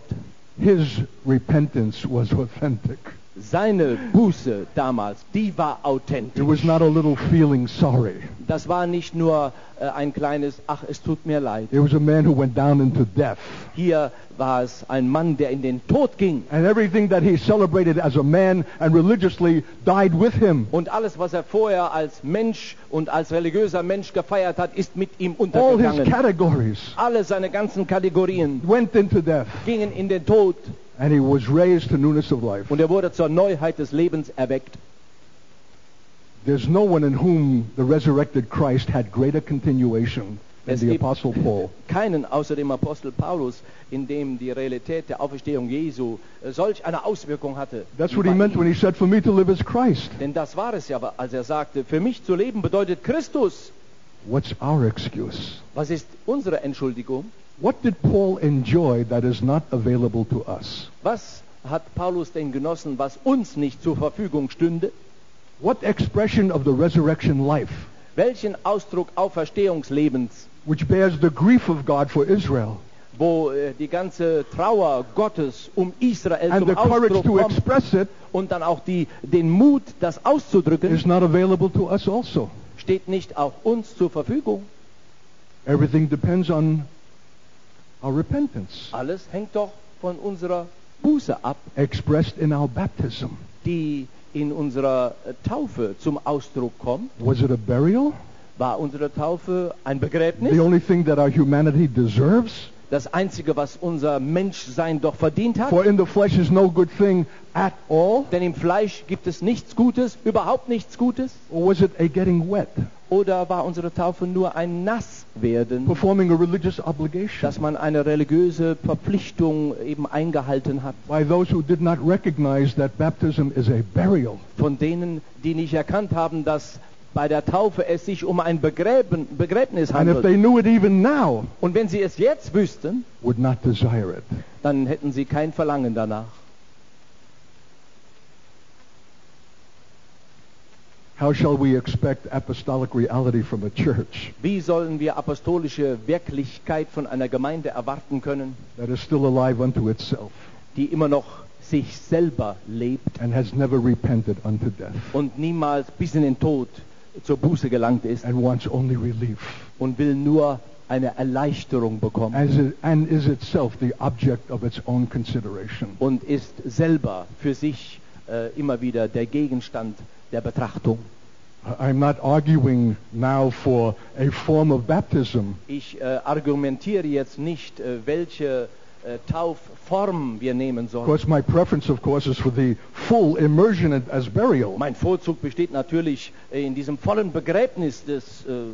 His repentance was authentic. Seine Buße damals, die war authentisch. It was not a little feeling sorry. Das war nicht nur äh, ein kleines, ach, es tut mir leid. It was a man who went down into death. Hier war es ein Mann, der in den Tod ging. And everything that he celebrated as a man and religiously died with him. Und alles, was er vorher als Mensch und als religiöser Mensch gefeiert hat, ist mit ihm untergegangen. All his categories. Alle seine ganzen Kategorien went into death. Gingen in den Tod. And he was raised to newness of life. Und er wurde zur Neuheit des Lebens erweckt. There's no one in whom the resurrected Christ had greater continuation than the Apostle Paul. Keinen außer dem Apostel Paulus, in dem die Realität der Auferstehung Jesu solch eine Auswirkung hatte. That's what he meant when he said, "For me to live is Christ." Denn das war es ja, als er sagte, für mich zu leben bedeutet Christus. What's our excuse? Was ist unsere Entschuldigung? What did Paul enjoy that is not available to us? Was hat Paulus denn genossen, was uns nicht zur Verfügung stünde? What expression of the resurrection life? Welchen Ausdruck Auferstehungslebens? Which bears the grief of God for Israel. Wo äh, die ganze Trauer Gottes um Israel and zum Ausdruck kommt it, und dann auch die, den Mut, das auszudrücken, is not available to us also. Steht nicht auch uns zur Verfügung? Everything depends on our repentance. Alles hängt doch von unserer Buße ab. Expressed in our baptism. Die in unserer Taufe zum Ausdruck kommt. Was it a burial? War unsere Taufe ein Begräbnis? The only thing that our humanity deserves. Das Einzige, was unser Menschsein doch verdient hat. For in the flesh is no good thing at all. Denn im Fleisch gibt es nichts Gutes, überhaupt nichts Gutes. Or was it a getting wet? Oder war unsere Taufe nur ein Nasswerden, performing a religious obligation, dass man eine religiöse Verpflichtung eben eingehalten hat? By those who did not recognize that baptism is a burial. Von denen, die nicht erkannt haben, dass bei der Taufe es sich um ein Begräben, Begräbnis handelt. And if they knew it even now, und wenn sie es jetzt wüssten, would not desire it. Dann hätten sie kein Verlangen danach. How shall we expect apostolic reality from a church? Wie sollen wir apostolische Wirklichkeit von einer Gemeinde erwarten können? That is still alive unto itself. Die immer noch sich selber lebt. And has never repented unto death. Und niemals bis in den Tod zur Buße gelangt ist. And wants only relief. Und will nur eine Erleichterung bekommen. As it, and is itself the object of its own consideration. Und ist selber für sich äh, immer wieder der Gegenstand der Betrachtung. I'm not arguing now for a form of baptism. Ich äh, argumentiere jetzt nicht, äh, welche äh, Taufform wir nehmen sollen. Because my preference, of course, is for the full immersion as burial. Mein Vorzug besteht natürlich in diesem vollen Begräbnis des äh,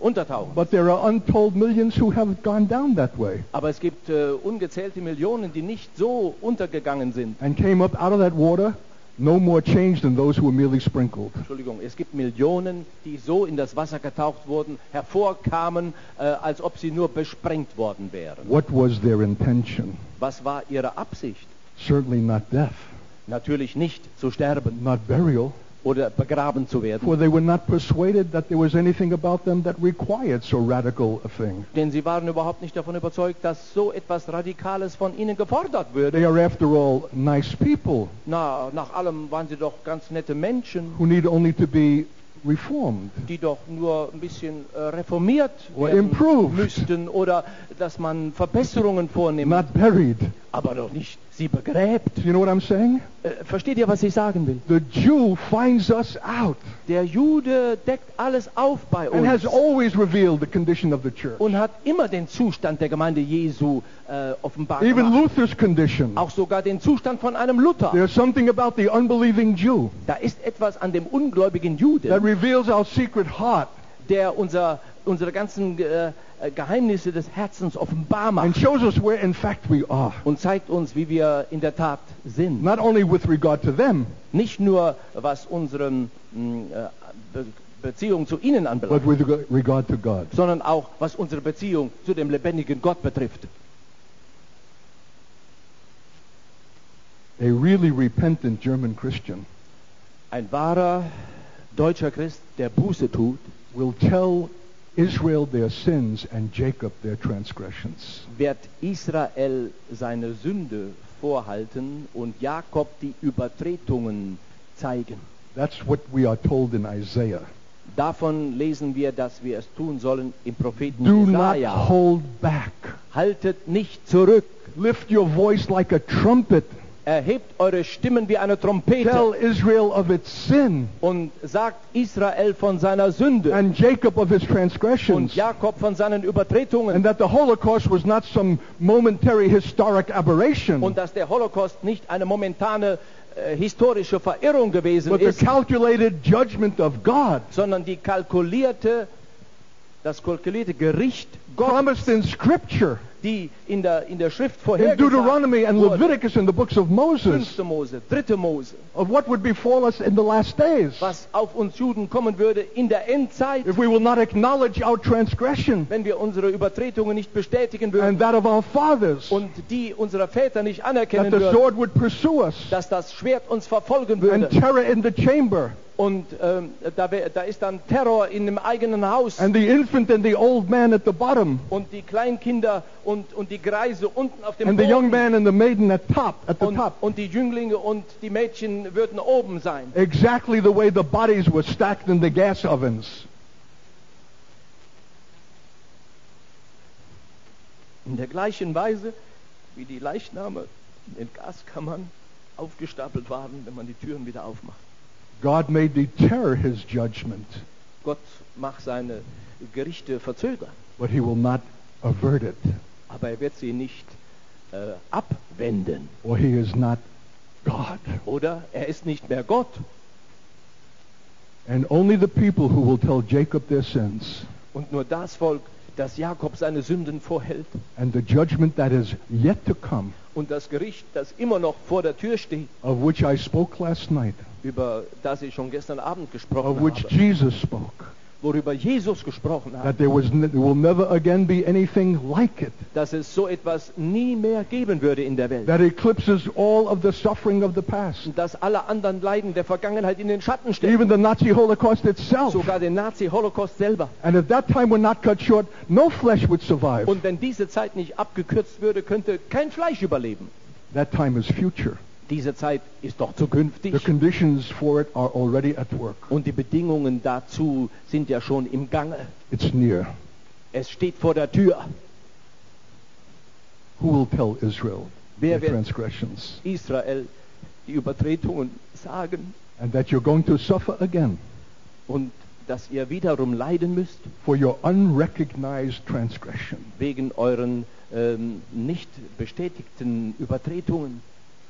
Untertauchens. But there are untold millions who have gone down that way. Aber es gibt äh, ungezählte Millionen, die nicht so untergegangen sind. And came up out of that water. No more changed than those who were merely sprinkled. Entschuldigung, es gibt Millionen, die so in das Wasser getaucht wurden, hervorkamen, äh, als ob sie nur besprengt worden wären. What was their intention? Was war ihre Absicht? Certainly not death. Natürlich nicht zu sterben. Not burial. Oder begraben zu werden. For they were not persuaded that there was anything about them that required so radical a thing. Denn sie waren überhaupt nicht davon überzeugt, dass so etwas Radikales von ihnen gefordert würde. They are after all nice people. Na, nach allem waren sie doch ganz nette Menschen. Who need only to be reformed. Die doch nur ein bisschen äh, reformiert or werden improved. Müssten oder dass man Verbesserungen vornimmt. Not buried. Aber doch nicht sie begräbt. You know what I'm saying? Äh, versteht ihr, was ich sagen will? The Jew finds us out. Der Jude deckt alles auf bei uns. And has always revealed the condition of the church. Und hat immer den Zustand der Gemeinde Jesu äh, offenbart. Even Luther's condition. Auch sogar den Zustand von einem Luther. There's something about the unbelieving Jew. Da ist etwas an dem ungläubigen Jude. That reveals our secret heart. Der unser unsere ganzen äh, Geheimnisse des Herzens offenbar macht. And shows us where in fact we are. Und zeigt uns, wie wir in der Tat sind. Not only with regard to them, nicht nur was unsere äh, Be Beziehung zu ihnen anbelangt, but with regard to God. Sondern auch was unsere Beziehung zu dem lebendigen Gott betrifft. A really repentant German Christian. Ein wahrer deutscher Christ, der Buße tut, will tell Israel their sins and Jacob their transgressions. Wird Israel seine Sünde vorhalten und Jakob die Übertretungen zeigen. That's what we are told in Isaiah. Davon lesen wir, dass wir es tun sollen im Propheten Jesaja. Do not hold back. Haltet nicht zurück. Lift your voice like a trumpet. Erhebt eure Stimmen wie eine Trompete. Tell Israel of its sin. Und sagt Israel von seiner Sünde. And Jacob of his transgressions. Und Jakob von seinen Übertretungen. And that the Holocaust was not some momentary historic aberration. Und dass der Holocaust nicht eine momentane äh, historische Verirrung gewesen but ist. The calculated judgment of God. Sondern die kalkulierte, das kalkulierte Gericht Gottes. Promised in Scripture. Die in der, in der Schrift vorhergesagt in Deuteronomy and Leviticus and the books of Moses. Mose, dritte Mose. Of what would befall us in the last days. Was auf uns Juden kommen würde in der Endzeit. If we will not acknowledge our transgression. Wenn wir unsere Übertretungen nicht bestätigen würden. And that of our fathers. Und die unserer Väter nicht anerkennen würden. That the sword would pursue us. Dass das Schwert uns verfolgen würde. And terror in the chamber. Und ähm, da, da ist dann Terror in dem eigenen Haus. And the infant and the old man at the bottom. Und die Kleinkinder und, und die Greise unten auf dem and Boden. The young man and the maiden at top, at the und, top. Und die Jünglinge und die Mädchen würden oben sein. Exactly the way the bodies were stacked in the gas ovens. In der gleichen Weise, wie die Leichname in Gaskammern aufgestapelt waren, wenn man die Türen wieder aufmacht. God may deter his judgment. Gott mag seine Gerichte verzögern. But he will not avert it. Aber er wird sie nicht äh, abwenden. Or he is not God. Oder er ist nicht mehr Gott. And only the people who will tell Jacob their sins. Und nur das Volk, das Jakob seine Sünden vorhält. And the judgment that is yet to come. Und das Gericht, das immer noch vor der Tür steht, of which I spoke last night, über das ich schon gestern Abend gesprochen habe, of which Jesus spoke, worüber Jesus gesprochen hat, that there was there will never again be anything like it, dass es so etwas nie mehr geben würde in der Welt, that eclipses all of the suffering of the past, dass alle anderen Leiden der Vergangenheit in den Schatten stellen, even the Nazi Holocaust itself, sogar den Nazi Holocaust selber. And if that time were not cut short, no flesh would survive. Und wenn diese Zeit nicht abgekürzt würde, könnte kein Fleisch überleben. That time is future. Diese Zeit ist doch zukünftig. The conditions for it are already at work. Und die Bedingungen dazu sind ja schon im Gange. It's near. Es steht vor der Tür. Who will tell Israel their transgressions? Wer wird Israel die Übertretungen sagen? And that you're going to suffer again. Und dass ihr wiederum leiden müsst. For your unrecognized transgression. Wegen euren ähm, nicht bestätigten Übertretungen.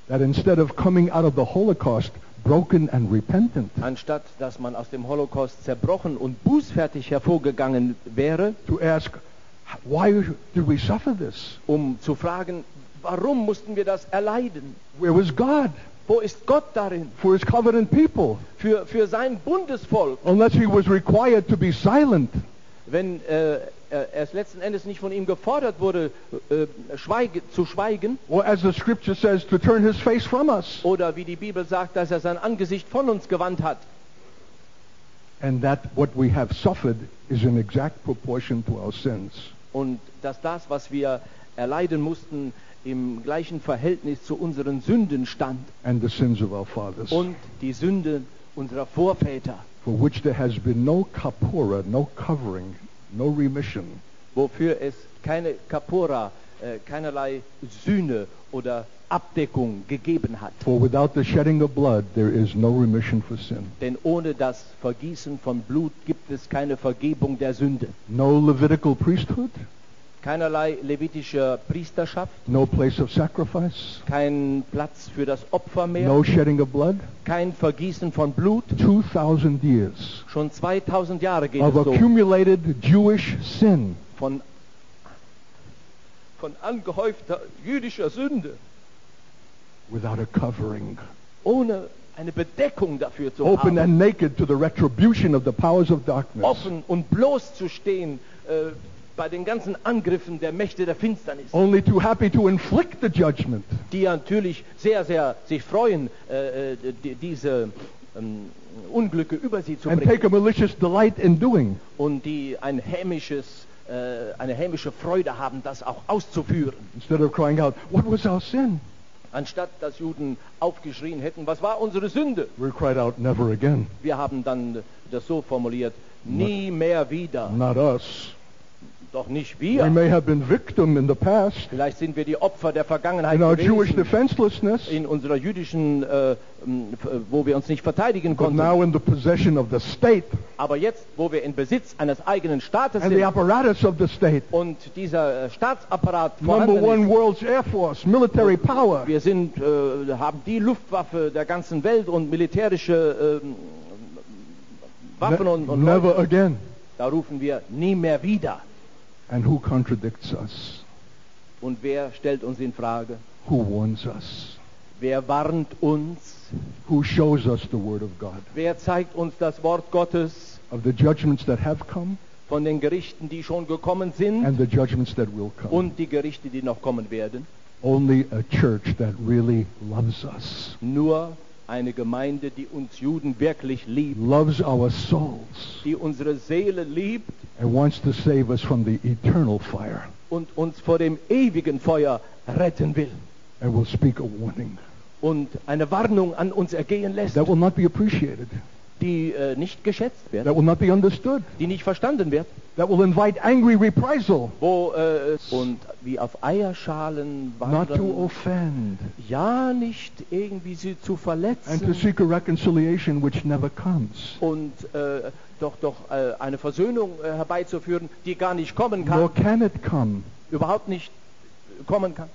That instead of coming out of the Holocaust broken and repentant, anstatt dass man aus dem Holocaust zerbrochen und bußfertig hervorgegangen wäre, to ask, why did we suffer this? Um zu fragen, warum mussten wir das erleiden? Where was God? Wo ist Gott darin? For his covenant people. Für für sein Bundesvolk. Unless he was required to be silent. Wenn äh, es letzten Endes nicht von ihm gefordert wurde, äh, schweige, zu schweigen. Or as the scripture says, to turn his face from us. Oder wie die Bibel sagt, dass er sein Angesicht von uns gewandt hat. And that what we have suffered is in exact proportion to our sins. Und dass das, was wir erleiden mussten, im gleichen Verhältnis zu unseren Sünden stand. And the sins of our fathers. Und die Sünden unserer Vorväter. For which there has been no kapora, no covering, no remission. Wofür es keine Kapora, äh, keinerlei Sühne oder Abdeckung gegeben hat. For without the shedding of blood there is no remission for sin. Denn ohne das Vergießen von Blut gibt es keine Vergebung der Sünde. No Levitical priesthood. Keinerlei levitische Priesterschaft. No place of sacrifice. Kein Platz für das Opfer mehr. No shedding of blood. Kein Vergießen von Blut. two thousand years. Schon zweitausend Jahre geht es so. Of accumulated Jewish sin. Von, von angehäufter jüdischer Sünde. Without a covering. Ohne eine Bedeckung dafür zu haben. Open and naked to the retribution of the powers of darkness. Offen und bloß zu stehen. Äh, bei den ganzen Angriffen der Mächte der Finsternis. Only too happy to inflict the judgment. Die natürlich sehr, sehr sich freuen, äh, die, diese ähm, Unglücke über sie zu bringen. And take a malicious delight in doing. Und die ein hämisches, äh, eine hämische Freude haben, das auch auszuführen. Instead of crying out, what was our sin? Anstatt dass Juden aufgeschrien hätten, was war unsere Sünde? We cried out, never again. Wir haben dann das so formuliert, nie not, mehr wieder. Not us. Doch nicht wir. We may have been victim in the past. Vielleicht sind wir die Opfer der Vergangenheit in, our Jewish defenselessness, in unserer jüdischen, äh, wo wir uns nicht verteidigen konnten. But now in the possession of the state. Aber jetzt, wo wir in Besitz eines eigenen Staates and sind the apparatus of the state. Und dieser Staatsapparat vorhanden Number one ist, world's Air Force, military power. Wir sind, äh, haben die Luftwaffe der ganzen Welt und militärische äh, Waffen ne und, und never Leute. Again. Da rufen wir nie mehr wieder. And who contradicts us? Und wer stellt uns in Frage? Who warns us? Wer warnt uns? Who shows us the word of God? Wer zeigt uns das Wort Gottes? Of the judgments that have come. Von den Gerichten, die schon gekommen sind. And the judgments that will come. Und die Gerichte, die noch kommen werden. Only a church that really loves us. Nur eine Gemeinde, die uns Juden wirklich liebt, loves our souls, die unsere Seele liebt, and wants to save us from the eternal fire, und uns vor dem ewigen Feuer retten will, and will speak a warning, und eine Warnung an uns ergehen lässt, that will not be appreciated, die äh, nicht geschätzt wird, that will not be understood, die nicht verstanden wird, that will invite angry reprisal, wo äh, und wie auf Eierschalen wandern, not to offend, ja nicht irgendwie sie zu verletzen, and to seek a reconciliation which never comes, und äh, doch doch äh, eine Versöhnung äh, herbeizuführen, die gar nicht kommen kann, nor can it come, überhaupt nicht kommen kann.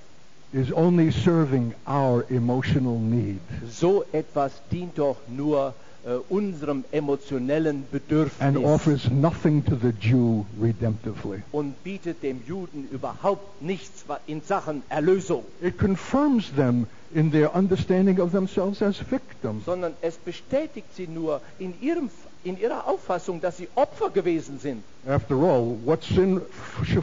Is only serving our emotional need. So etwas dient doch nur Uh, unserem emotionellen Bedürfnis. And offers nothing to the Jew redemptively. Und bietet dem Juden überhaupt nichts in Sachen Erlösung. It confirms them in their understanding of themselves as victims. Sondern es bestätigt sie nur in ihrem in ihrer Auffassung, dass sie Opfer gewesen sind. After all, what sin,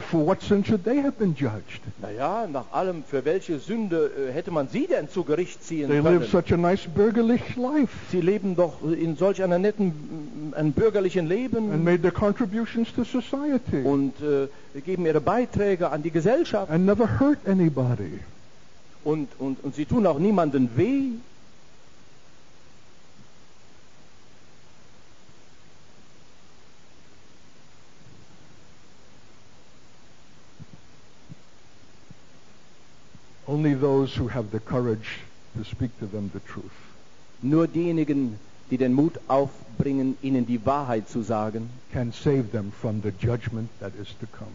for what sin should they have been judged? Naja, nach allem, für welche Sünde äh, hätte man sie denn zu Gericht ziehen they können? Live such a nice bürgerlich life. Sie leben doch in solch einer netten, einem bürgerlichen Leben. And made their contributions to society. Und äh, geben ihre Beiträge an die Gesellschaft. And never hurt anybody. Und, und, und sie tun auch niemanden weh. Only those who have the courage to speak to them the truth. Nur diejenigen, die den Mut aufbringen, ihnen die Wahrheit zu sagen, can save them from the judgment that is to come.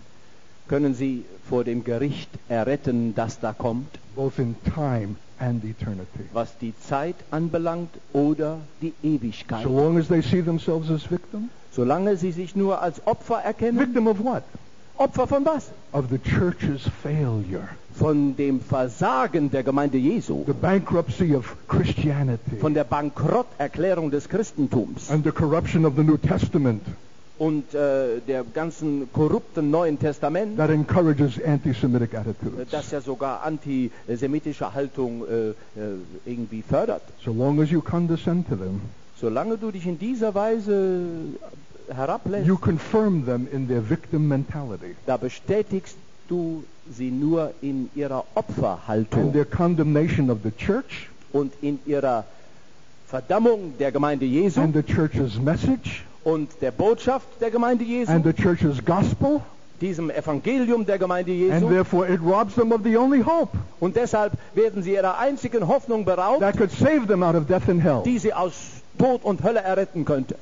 Können sie vor dem Gericht erretten, das da kommt, both in time and eternity. Was die Zeit anbelangt oder die Ewigkeit. So long as they see themselves as victim, solange sie sich nur als Opfer erkennen. Victim of what? Opfer von was? Of the church's failure. Von dem Versagen der Gemeinde Jesu. The bankruptcy of Christianity. Von der Bankrotterklärung des Christentums. And the corruption of the New Testament. Und äh, der ganzen korrupten Neuen Testament. That encourages anti-Semitic attitudes. Das ja sogar antisemitische Haltung äh, irgendwie fördert. So long as you condescend to them. Solange du dich in dieser Weise herablässt, you confirm them in their victim mentality. Da bestätigst du sie nur in ihrer Opferhaltung. And their condemnation of the church. Und in ihrer Verdammung der Gemeinde Jesu. And the church's message. Und der Botschaft der Gemeinde Jesu. And the church's gospel. Diesem Evangelium der Gemeinde Jesu. And therefore it robs them of the only hope. Und deshalb werden sie ihrer einzigen Hoffnung beraubt, that could save them out of death and hell. Die sie aus Tod und Hölle erretten könnte.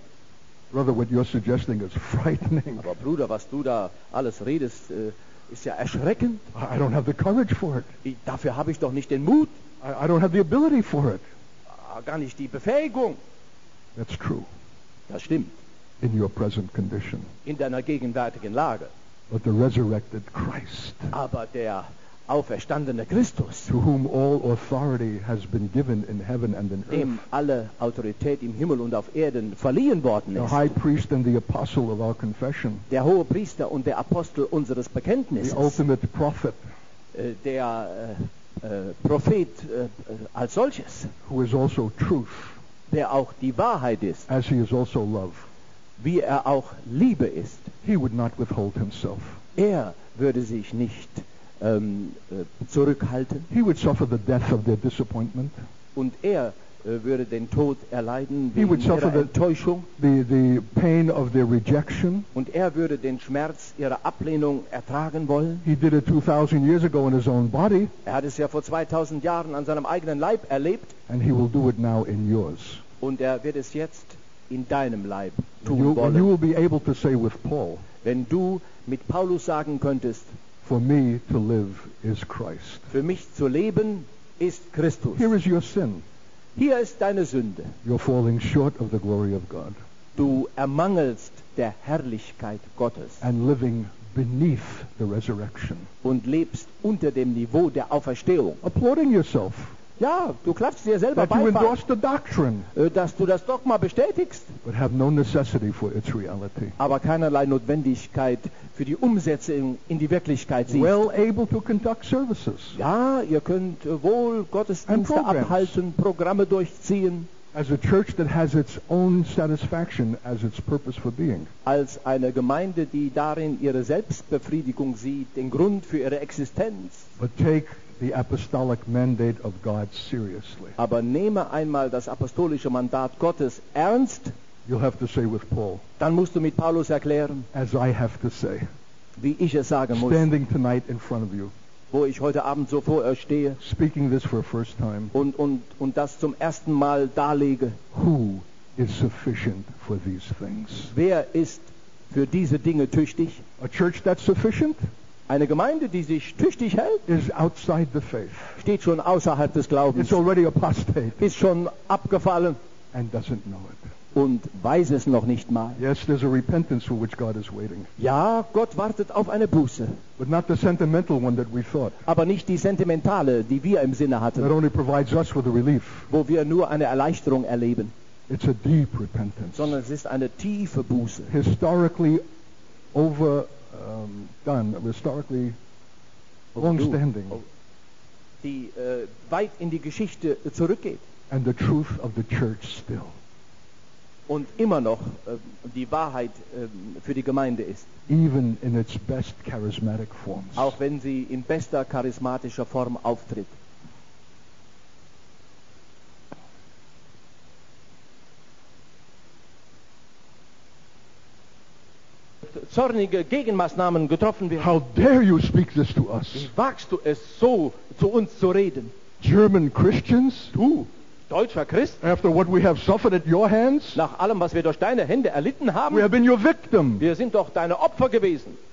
Brother, what you're suggesting is frightening. Aber Bruder, was du da alles redest, ist ja erschreckend. I don't have the courage for it. Ich, dafür habe ich doch nicht den Mut. I, I don't have the ability for it. Gar nicht die Befähigung. That's true. Das stimmt. In your present condition. In deiner gegenwärtigen Lage. But the resurrected Christ. Aber der auferstandene Christus, to whom all authority has been given in heaven and in earth, dem alle Autorität im Himmel und auf Erden verliehen worden ist, the high priest and the apostle of our confession, der hohe Priester und der Apostel unseres Bekenntnisses, the ultimate prophet, äh, der äh, äh, Prophet äh, als solches, who is also truth, der auch die Wahrheit ist, as he is also love, wie er auch Liebe ist, he would not withhold himself. Er würde sich nicht Ähm, äh, zurückhalten. He would suffer the death of their disappointment. Und er äh, würde den Tod erleiden wegen ihrer Enttäuschung. The, the pain of their rejection. Und er würde den Schmerz ihrer Ablehnung ertragen wollen. He did it two thousand years ago in his own body. Er hat es ja vor zweitausend Jahren an seinem eigenen Leib erlebt. And he will do it now in yours. Und er wird es jetzt in deinem Leib tun you, wollen. And you will be able to say with Paul, wenn du mit Paulus sagen könntest, for me to live is Christ. Für mich zu leben ist Christus. Here is your sin. Hier ist deine Sünde. You're falling short of the glory of God. Du ermangelst der Herrlichkeit Gottes. And living beneath the resurrection. Und lebst unter dem Niveau der Auferstehung. Applauding yourself. Ja, du klatscht dir selber bei, dass du das Dogma bestätigst, but have no necessity for its reality. Aber keinerlei Notwendigkeit für die Umsetzung in die Wirklichkeit siehst. Well able to conduct services. Ja, ihr könnt wohl Gottesdienste abhalten, Programme durchziehen. As a church that has its own satisfaction as its purpose for being. Als eine Gemeinde, die darin ihre Selbstbefriedigung sieht, den Grund für ihre Existenz. But take the apostolic mandate of God seriously. Aber nehme einmal das apostolische Mandat Gottes ernst. You'll have to say with Paul. Dann musst du mit Paulus erklären, as I have to say, wie ich es sagen muss. Standing tonight in front of you. Wo ich heute Abend so vor euch stehe. Speaking this for the first time. Und und und das zum ersten Mal darlege. Who is sufficient for these things? Wer ist für diese Dinge tüchtig? A church that's sufficient? Eine Gemeinde, die sich tüchtig hält, is outside the faith. Steht schon außerhalb des Glaubens. It's already apostate. Ist schon abgefallen. And doesn't know it. Und weiß es noch nicht mal. Yes, there's a repentance for which God is waiting. Ja, Gott wartet auf eine Buße. But not the sentimental one that we thought. Aber nicht die sentimentale, die wir im Sinne hatten. That only provides us with a relief. Wo wir nur eine Erleichterung erleben. It's a deep repentance. Sondern es ist eine tiefe Buße. Historically over, um, done, historically long-standing. Die uh, weit in die Geschichte zurückgeht. And the truth of the church still. Und immer noch uh, die Wahrheit uh, für die Gemeinde ist. Even in its best charismatic forms. Auch wenn sie in bester charismatischer Form auftritt. Zornige Gegenmaßnahmen getroffen werden. How dare you speak this to us? Wie wagst du es so zu uns zu reden? German Christians? Du, deutscher Christ? After what we have suffered at your hands? Nach allem, was wir durch deine Hände erlitten haben? We have been your victim. Wir sind doch deine Opfer gewesen.